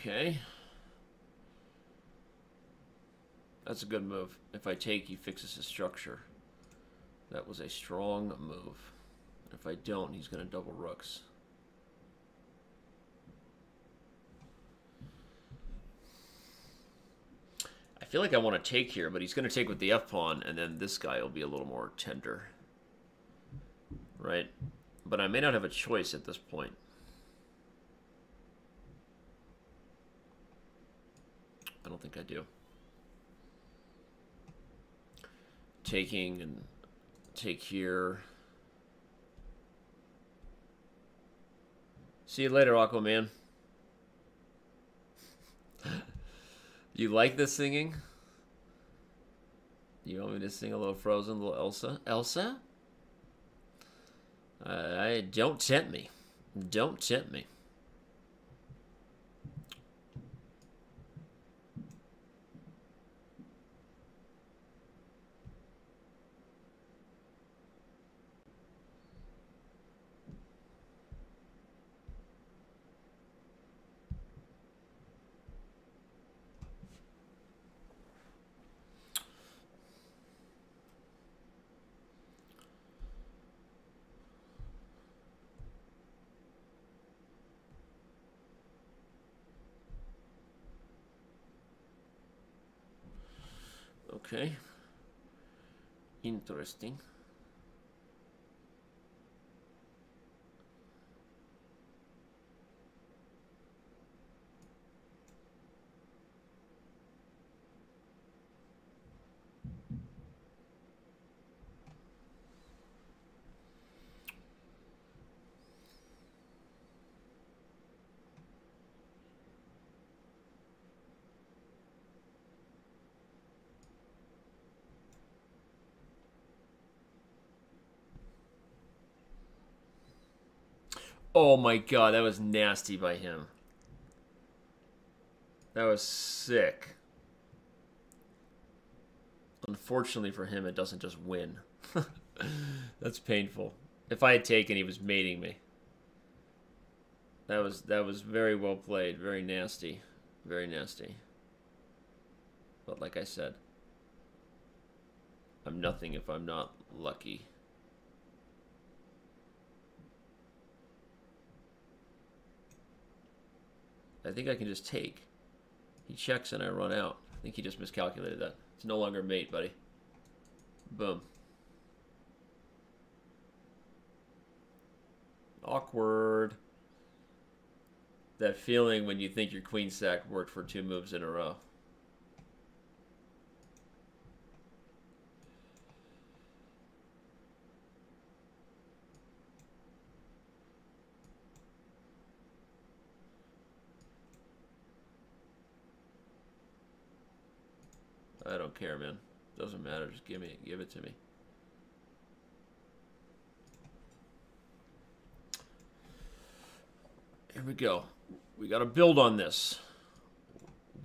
Okay. That's a good move. If I take, he fixes his structure. That was a strong move. If I don't, he's going to double rooks. I feel like I want to take here, but he's going to take with the f-pawn, and then this guy will be a little more tender. Right? But I may not have a choice at this point. I don't think I do. Taking and take here. See you later, Aquaman. You like this singing? You want me to sing a little Frozen, a little Elsa? Elsa? Uh, I don't tempt me. Don't tempt me. Okay. Interesting. Oh my god, that was nasty by him. That was sick. Unfortunately for him, it doesn't just win. That's painful. If I had taken, he was mating me. That was that was very well played. Very nasty. Very nasty. But like I said, I'm nothing if I'm not lucky. I think I can just take. He checks and I run out. I think he just miscalculated that. It's no longer mate, buddy. Boom. Awkward. That feeling when you think your queen sack worked for two moves in a row. I don't care, man. Doesn't matter. Just give me it. Give it to me. Here we go. We got to build on this.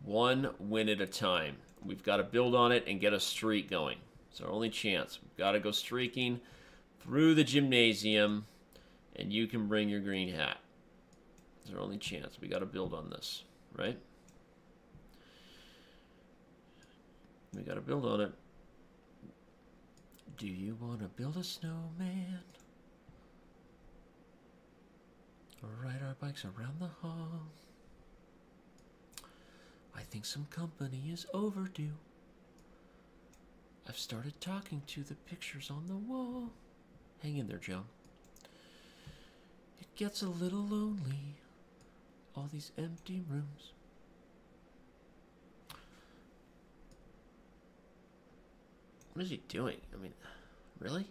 One win at a time. We've got to build on it and get a streak going. It's our only chance. We've got to go streaking through the gymnasium, and you can bring your green hat. It's our only chance. We got to build on this, right? We gotta build on it. Do you wanna build a snowman? Or ride our bikes around the hall? I think some company is overdue. I've started talking to the pictures on the wall. Hang in there, Joe. It gets a little lonely. All these empty rooms. What is he doing? I mean, really?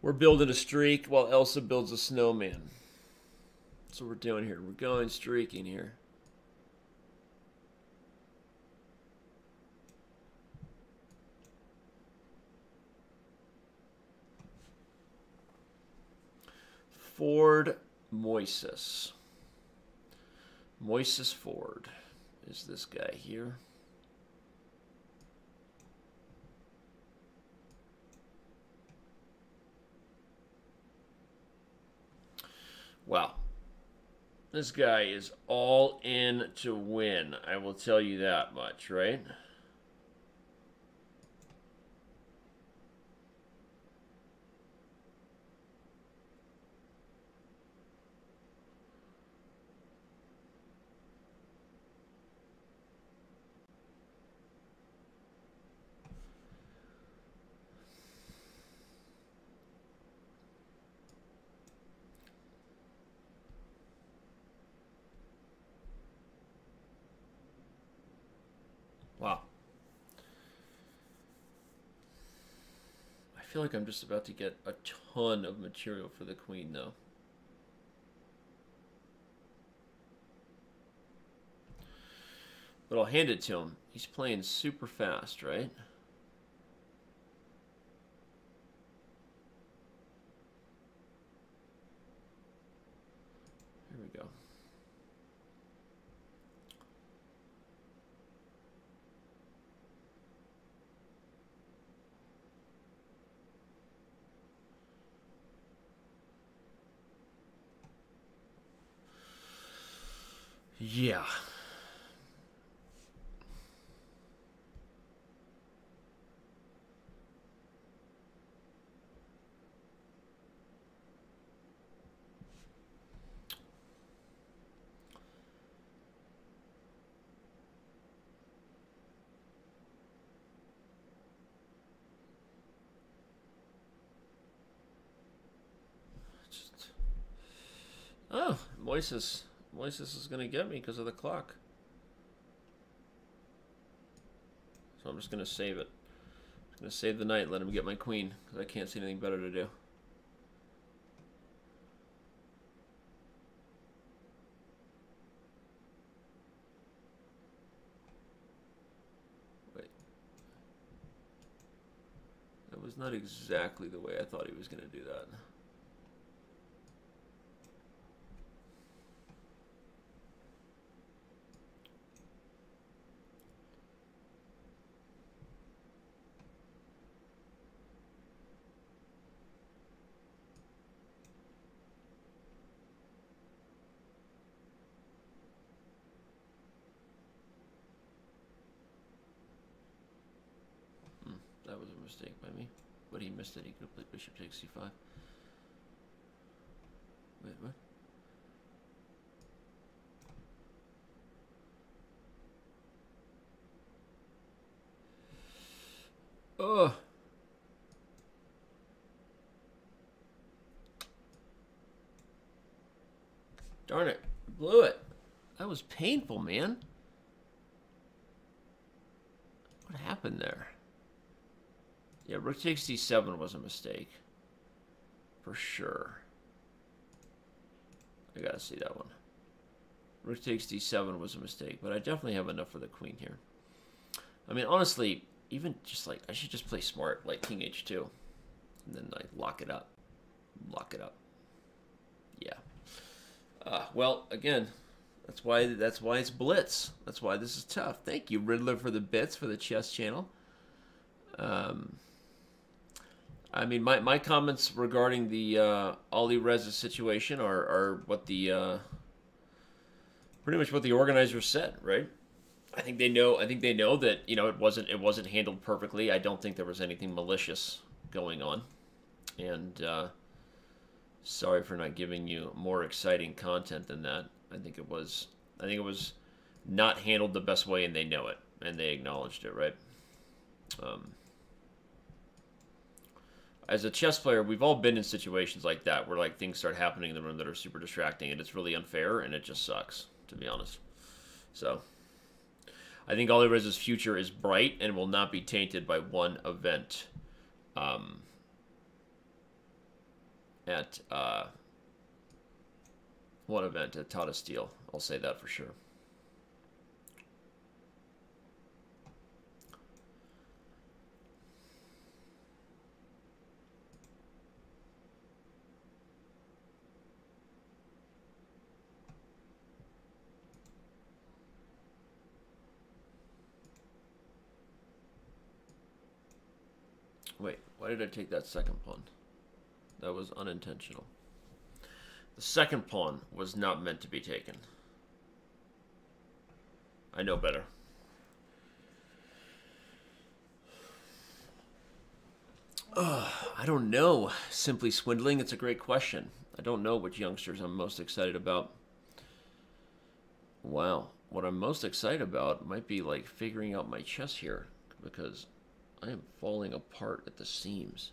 We're building a streak while Elsa builds a snowman. That's what we're doing here. We're going streaking here. Ford Moises. Moises Ford is this guy here. Wow. This guy is all in to win. I will tell you that much, right? I feel like I'm just about to get a ton of material for the queen, though. But I'll hand it to him. He's playing super fast, right? Here we go. Yeah. Oh, Moises. Moises is going to get me because of the clock. So I'm just going to save it. I'm going to save the knight, let him get my queen, because I can't see anything better to do. It's not exactly the way I thought he was going to do that. Mistake by me, but he missed it. He could have played bishop takes c five. Wait, what? Oh. Darn it. Blew it. That was painful, man. What happened there? Yeah, rook takes d seven was a mistake. For sure. I gotta see that one. Rook takes d seven was a mistake, but I definitely have enough for the queen here. I mean, honestly, even just like, I should just play smart, like king h two. And then like lock it up. Lock it up. Yeah. Uh, well, again, that's why, that's why it's blitz. That's why this is tough. Thank you, Riddler, for the bits for the chess channel. Um... I mean, my, my comments regarding the uh, Ali Reza situation are, are what the, uh, pretty much what the organizers said, right? I think they know, I think they know that, you know, it wasn't, it wasn't handled perfectly. I don't think there was anything malicious going on. And uh, sorry for not giving you more exciting content than that. I think it was, I think it was not handled the best way, and they know it. And they acknowledged it, right? Um... As a chess player, we've all been in situations like that where like things start happening in the room that are super distracting, and it's really unfair, and it just sucks, to be honest. So, I think Ali Reza's future is bright and will not be tainted by one event um, at uh, one event at Tata Steel. I'll say that for sure. Wait, why did I take that second pawn? That was unintentional. The second pawn was not meant to be taken. I know better. Ugh, I don't know. Simply Swindling, it's a great question. I don't know which youngsters I'm most excited about. Wow. What I'm most excited about might be like figuring out my chess here, because I am falling apart at the seams.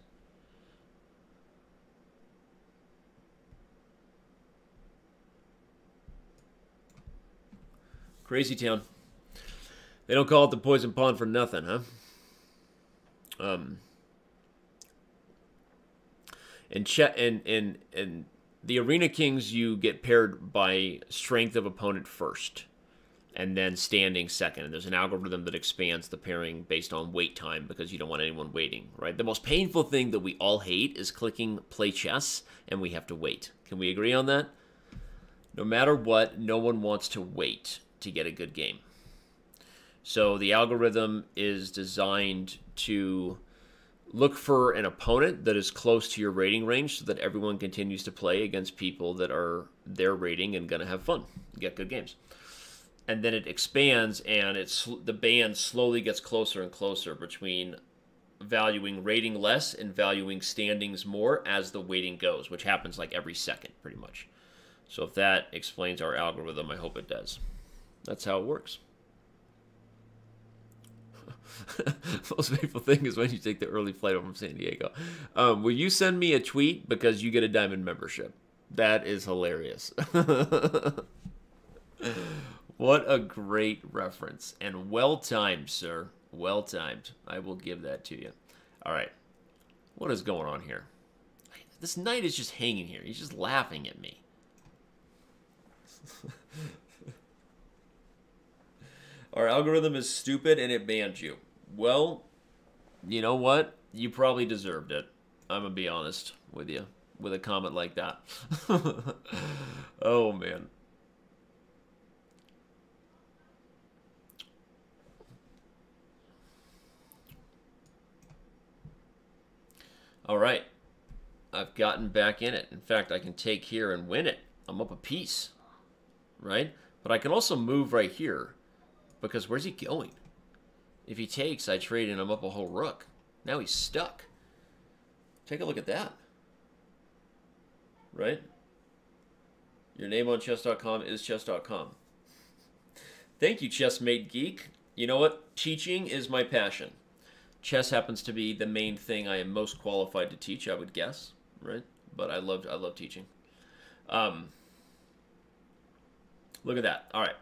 Crazy town. They don't call it the poison pawn for nothing, huh? Um. And che- and and and the Arena Kings, you get paired by strength of opponent first, and then standing second. And there's an algorithm that expands the pairing based on wait time, because you don't want anyone waiting, right? The most painful thing that we all hate is clicking play chess and we have to wait. Can we agree on that? No matter what, no one wants to wait to get a good game. So the algorithm is designed to look for an opponent that is close to your rating range so that everyone continues to play against people that are their rating and going to have fun, get good games. And then it expands, and it's the band slowly gets closer and closer between valuing rating less and valuing standings more as the waiting goes, which happens like every second, pretty much. So if that explains our algorithm, I hope it does. That's how it works. Most painful thing is when you take the early flight over from San Diego. Um, will you send me a tweet because you get a diamond membership? That is hilarious. What a great reference. And well-timed, sir. Well-timed. I will give that to you. All right. What is going on here? This knight is just hanging here. He's just laughing at me. Our algorithm is stupid and it banned you. Well, you know what? You probably deserved it. I'm going to be honest with you. With a comment like that. Oh, man. All right. I've gotten back in it. In fact, I can take here and win it. I'm up a piece. Right? But I can also move right here. Because where's he going? If he takes, I trade and I'm up a whole rook. Now he's stuck. Take a look at that. Right? Your name on chess dot com is chess dot com. Thank you, Chessmate Geek. You know what? Teaching is my passion. Chess happens to be the main thing I am most qualified to teach, I would guess, right? But I love I love teaching. Um, look at that. All right.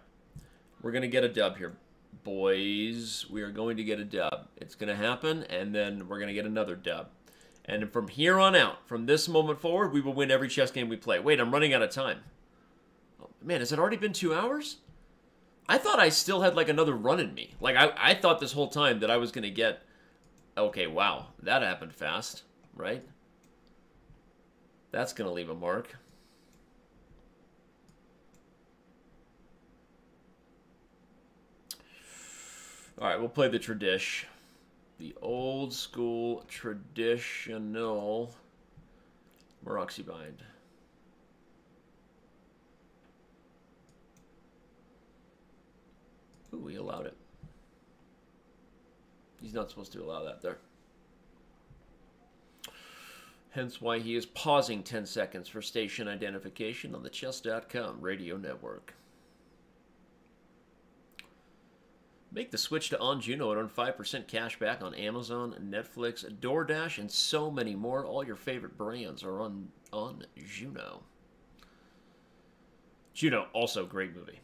We're going to get a dub here, boys. We are going to get a dub. It's going to happen, and then we're going to get another dub. And from here on out, from this moment forward, we will win every chess game we play. Wait, I'm running out of time. Oh, man, has it already been two hours? I thought I still had, like, another run in me. Like, I, I thought this whole time that I was going to get... Okay, wow, that happened fast, right? That's going to leave a mark. All right, we'll play the tradish. The old school traditional Maroxybind. Ooh, he allowed it. He's not supposed to allow that there. Hence why he is pausing ten seconds for station identification on the chess dot com radio network. Make the switch to Anjuno and earn five percent cash back on Amazon, Netflix, DoorDash, and so many more. All your favorite brands are on Anjuno. Juno, also great movie.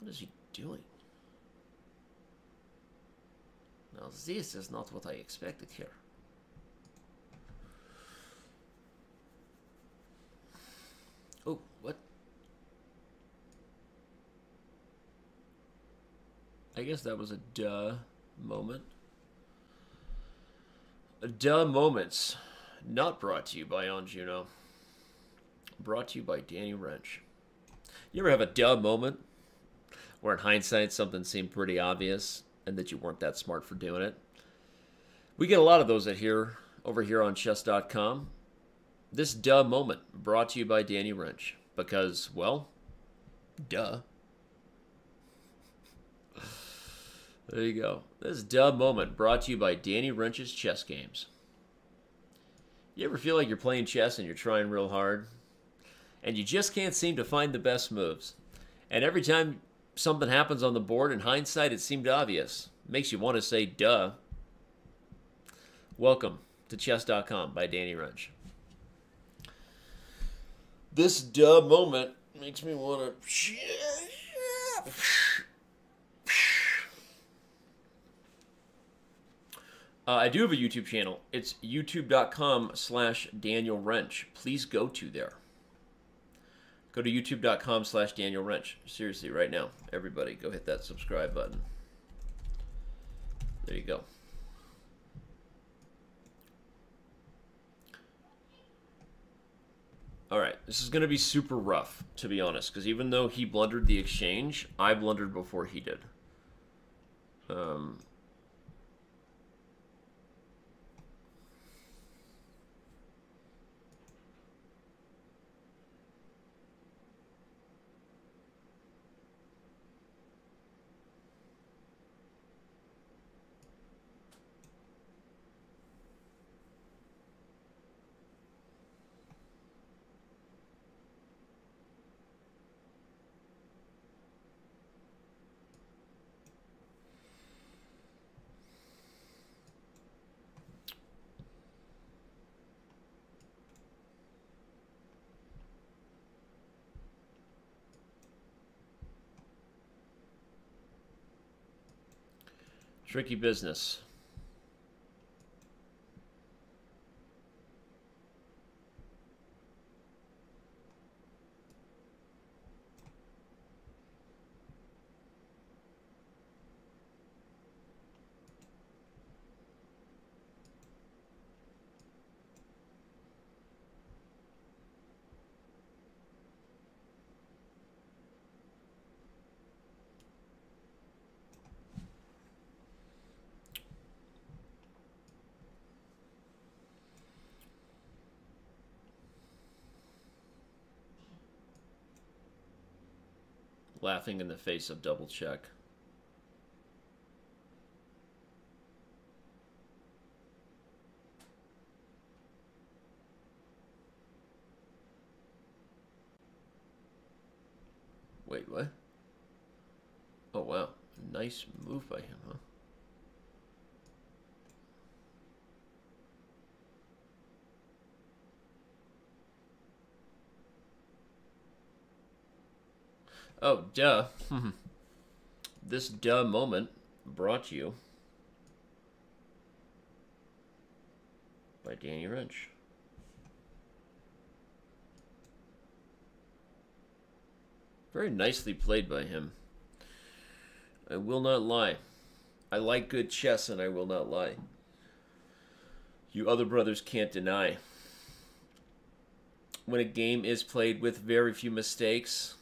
What is he doing? Now this is not what I expected here. Oh, what? I guess that was a duh moment. A duh moments. Not brought to you by Anjuno. Brought to you by Daniel Rensch. You ever have a duh moment where in hindsight something seemed pretty obvious and that you weren't that smart for doing it? We get a lot of those at here, over here on chess dot com. This duh moment brought to you by Daniel Rensch. Because, well, duh. There you go. This duh moment brought to you by Danny Wrench's Chess Games. You ever feel like you're playing chess and you're trying real hard? And you just can't seem to find the best moves. And every time something happens on the board, in hindsight it seemed obvious. Makes you want to say, duh. Welcome to chess dot com by Danny Rensch. This duh moment makes me want to... Uh, I do have a YouTube channel. It's youtube.com slash Daniel Rensch. Please go to there. Go to youtube.com slash Daniel Rensch. Seriously, right now. Everybody, go hit that subscribe button. There you go. Alright, this is going to be super rough, to be honest. Because even though he blundered the exchange, I blundered before he did. Um... Tricky business. Laughing in the face of double check. Wait, what? Oh, wow. Nice move by him, huh? Oh, duh. This duh moment brought you by Daniel Rensch. Very nicely played by him. I will not lie. I like good chess and I will not lie. You other brothers can't deny. When a game is played with very few mistakes,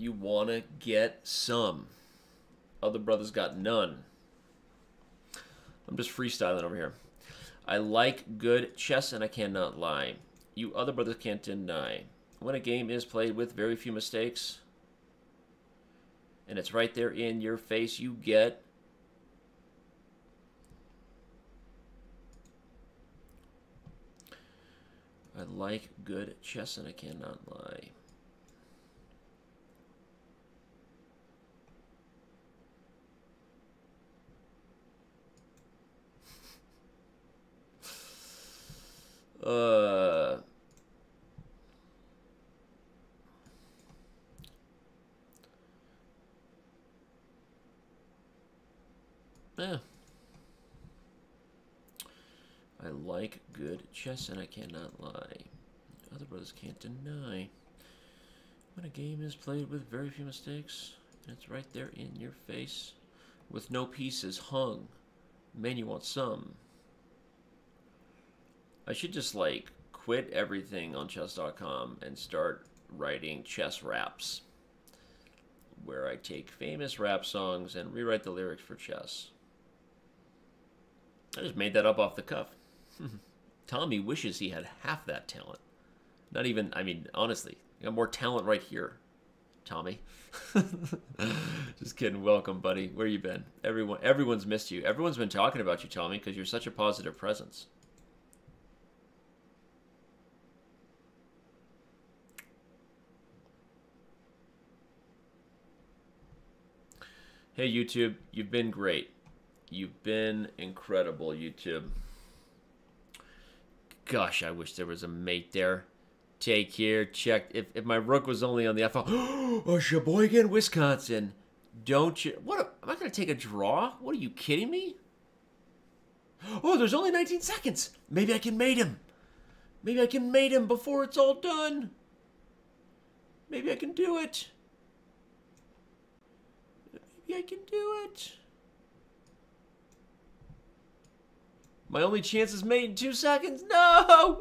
you want to get some. Other brothers got none. I'm just freestyling over here. I like good chess and I cannot lie. You other brothers can't deny. When a game is played with very few mistakes, and it's right there in your face, you get I like good chess and I cannot lie. Uh, yeah. I like good chess and I cannot lie. Other brothers can't deny. When a game is played with very few mistakes, and it's right there in your face, with no pieces hung, man, you want some. I should just, like, quit everything on chess dot com and start writing chess raps, where I take famous rap songs and rewrite the lyrics for chess. I just made that up off the cuff. Tommy wishes he had half that talent. Not even, I mean, honestly, you got more talent right here, Tommy. Just kidding. Welcome, buddy. Where you been? Everyone, everyone's missed you. Everyone's been talking about you, Tommy, because you're such a positive presence. Hey, YouTube, you've been great. You've been incredible, YouTube. Gosh, I wish there was a mate there. Take here, check. If, if my rook was only on the F five. Oh, Sheboygan, Wisconsin. Don't you? What? A, am I going to take a draw? What, are you kidding me? Oh, there's only nineteen seconds. Maybe I can mate him. Maybe I can mate him before it's all done. Maybe I can do it. I can do it. My only chance is made in two seconds. No!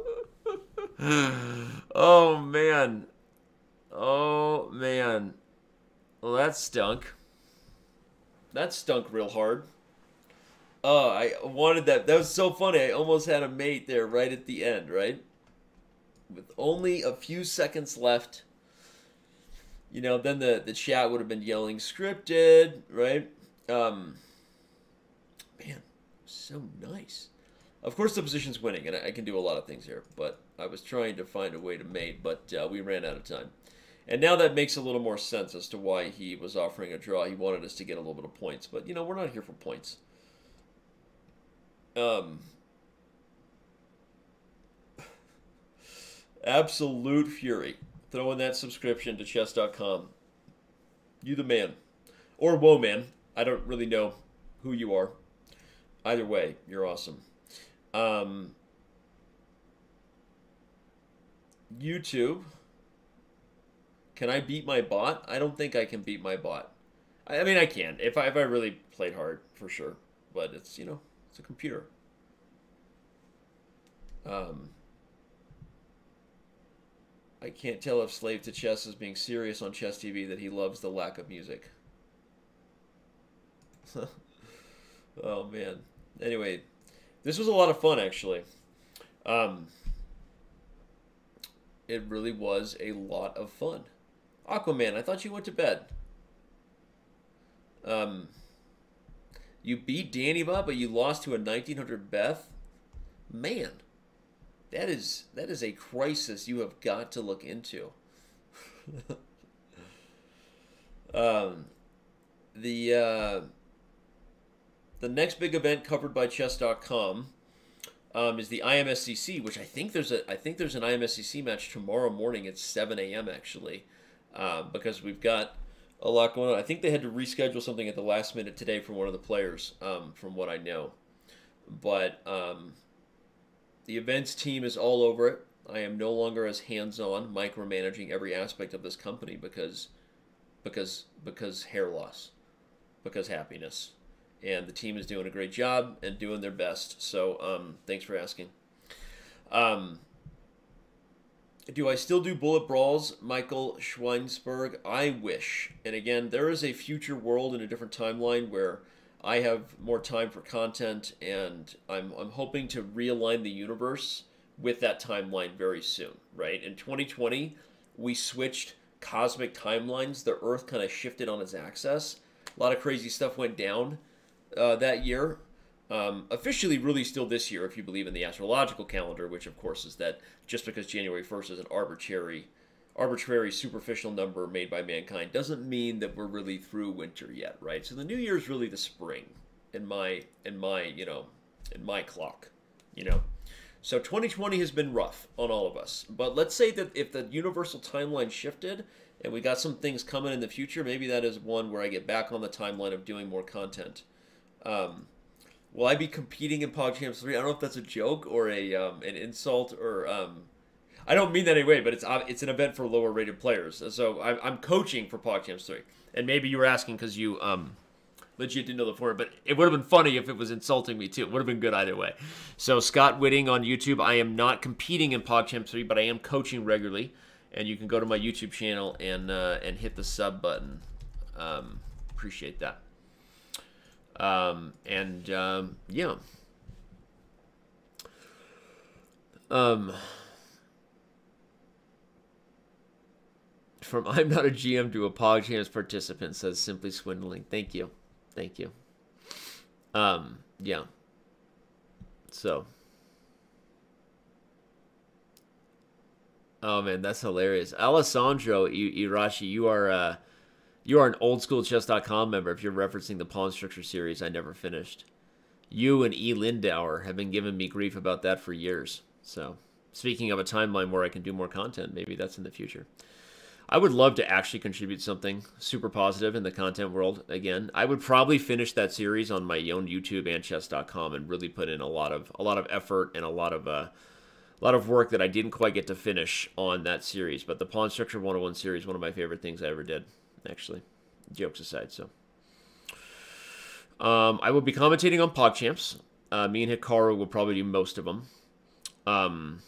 Oh, man. Oh, man. Well, that stunk. That stunk real hard. Oh, I wanted that. That was so funny. I almost had a mate there right at the end, right? With only a few seconds left. You know, then the, the chat would have been yelling, scripted, right? Um, man, so nice. Of course, the position's winning, and I, I can do a lot of things here, but I was trying to find a way to mate, but uh, we ran out of time. And now that makes a little more sense as to why he was offering a draw. He wanted us to get a little bit of points, but, you know, we're not here for points. Um, absolute fury. Throw in that subscription to chess dot com. You the man. Or whoa, man. I don't really know who you are. Either way, you're awesome. Um, YouTube. Can I beat my bot? I don't think I can beat my bot. I, I mean, I can. If I, if I really played hard, for sure. But it's, you know, it's a computer. Um, I can't tell if Slave to Chess is being serious on Chess T V that he loves the lack of music. Oh, man. Anyway, this was a lot of fun, actually. Um, it really was a lot of fun. Aquaman, I thought you went to bed. Um, you beat Danny Bob, but you lost to a nineteen hundred Beth? Man, that is that is a crisis you have got to look into. um, the uh, the next big event covered by Chess dot com um, is the I M S C C, which I think there's a I think there's an I M S C C match tomorrow morning at seven A M actually, uh, because we've got a lot going on. I think they had to reschedule something at the last minute today from one of the players, um, from what I know, but. Um, The events team is all over it. I am no longer as hands-on, micromanaging every aspect of this company because, because, because hair loss, because happiness, and the team is doing a great job and doing their best. So, um, thanks for asking. Um, do I still do bullet brawls, Michael Schweinsberg? I wish. And again, there is a future world in a different timeline where I have more time for content, and I'm, I'm hoping to realign the universe with that timeline very soon, right? In twenty twenty, we switched cosmic timelines. The Earth kind of shifted on its axis. A lot of crazy stuff went down uh, that year. Um, officially, really still this year, if you believe in the astrological calendar, which, of course, is that just because January first is an arbitrary, arbitrary superficial number made by mankind doesn't mean that we're really through winter yet, right? So the new year is really the spring in my in my you know in my clock, you know. So twenty twenty has been rough on all of us, but let's say that if the universal timeline shifted and we got some things coming in the future, maybe that is one where I get back on the timeline of doing more content. Um, will I be competing in PogChamps three? I don't know if that's a joke or a um, an insult, or um, I don't mean that anyway, but it's it's an event for lower-rated players. So I'm, I'm coaching for PogChamps three. And maybe you were asking because you um, legit didn't know the format, but it would have been funny if it was insulting me, too. It would have been good either way. So Scott Whitting on YouTube, I am not competing in PogChamps three, but I am coaching regularly. And you can go to my YouTube channel and, uh, and hit the sub button. Um, appreciate that. Um, and, um, yeah. Um... From I'm not a G M to a PogChamps participant, says Simply Swindling. Thank you. Thank you. Um, yeah. So. Oh, man, that's hilarious. Alessandro Irashi, you are uh, you are an old school chess dot com member if you're referencing the Pawn Structure series I never finished. You and E. Lindauer have been giving me grief about that for years. So, speaking of a timeline where I can do more content, maybe that's in the future. I would love to actually contribute something super positive in the content world again. I would probably finish that series on my own YouTube and chess dot com and really put in a lot of a lot of effort and a lot of uh, a lot of work that I didn't quite get to finish on that series. But the Pawn Structure one oh one series, one of my favorite things I ever did, actually. Jokes aside, so um, I will be commentating on PogChamps. Uh, me and Hikaru will probably do most of them. Um,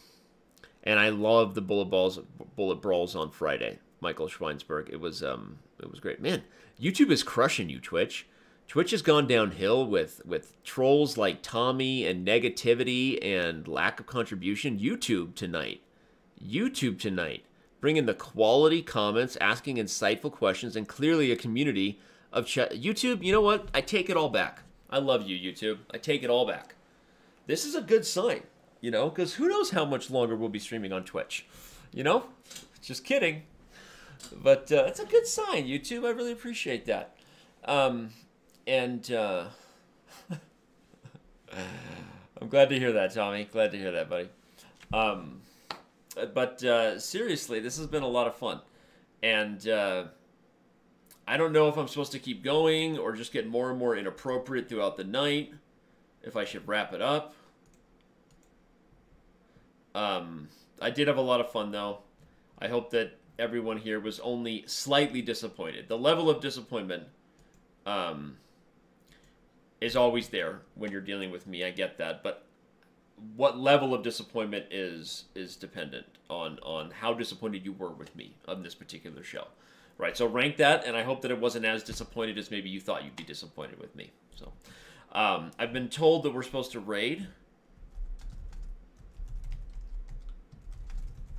and I love the bullet balls, bullet brawls on Friday. Michael Schweinsberg. It was um it was great. Man, YouTube is crushing you, Twitch. Twitch has gone downhill with with trolls like Tommy and negativity and lack of contribution. YouTube tonight. YouTube tonight. Bringing the quality comments, asking insightful questions, and clearly a community of ch YouTube, you know what? I take it all back. I love you, YouTube. I take it all back. This is a good sign, you know, because who knows how much longer we'll be streaming on Twitch. You know? Just kidding. But uh, it's a good sign, YouTube. I really appreciate that. Um, and uh, I'm glad to hear that, Tommy. Glad to hear that, buddy. Um, but uh, seriously, this has been a lot of fun. And uh, I don't know if I'm supposed to keep going or just get more and more inappropriate throughout the night, if I should wrap it up. Um, I did have a lot of fun, though. I hope that everyone here was only slightly disappointed. The level of disappointment um, is always there when you're dealing with me. I get that. But what level of disappointment is is dependent on, on how disappointed you were with me on this particular show. Right, so rank that, and I hope that it wasn't as disappointed as maybe you thought you'd be disappointed with me. So, um, I've been told that we're supposed to raid.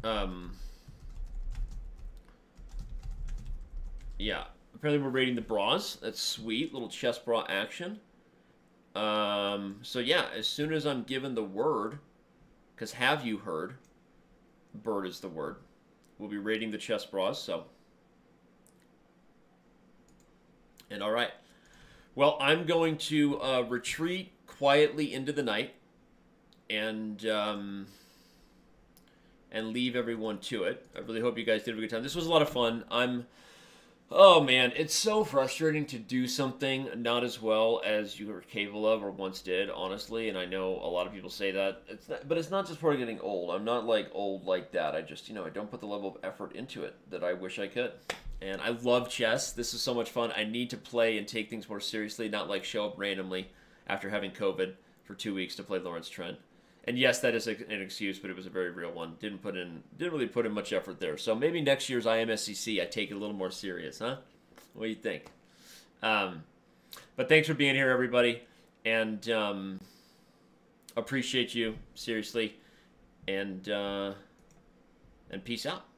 Um, yeah, apparently we're raiding the bras. That's sweet, little chess bra action. Um, so yeah, as soon as I'm given the word, because have you heard? Bird is the word. We'll be raiding the chess bras, so... And all right, well, I'm going to uh, retreat quietly into the night and um, and leave everyone to it. I really hope you guys did have a good time. This was a lot of fun. I'm, oh man, it's so frustrating to do something not as well as you were capable of or once did, honestly. And I know a lot of people say that, it's not, but it's not just part of getting old. I'm not like old like that. I just, you know, I don't put the level of effort into it that I wish I could. And I love chess. This is so much fun. I need to play and take things more seriously, not like show up randomly after having COVID for two weeks to play Lawrence Trent. And yes, that is an excuse, but it was a very real one. Didn't put in, didn't really put in much effort there. So maybe next year's I M S C C, I take it a little more serious, huh? What do you think? Um, but thanks for being here, everybody, and um, appreciate you seriously. And uh, and peace out.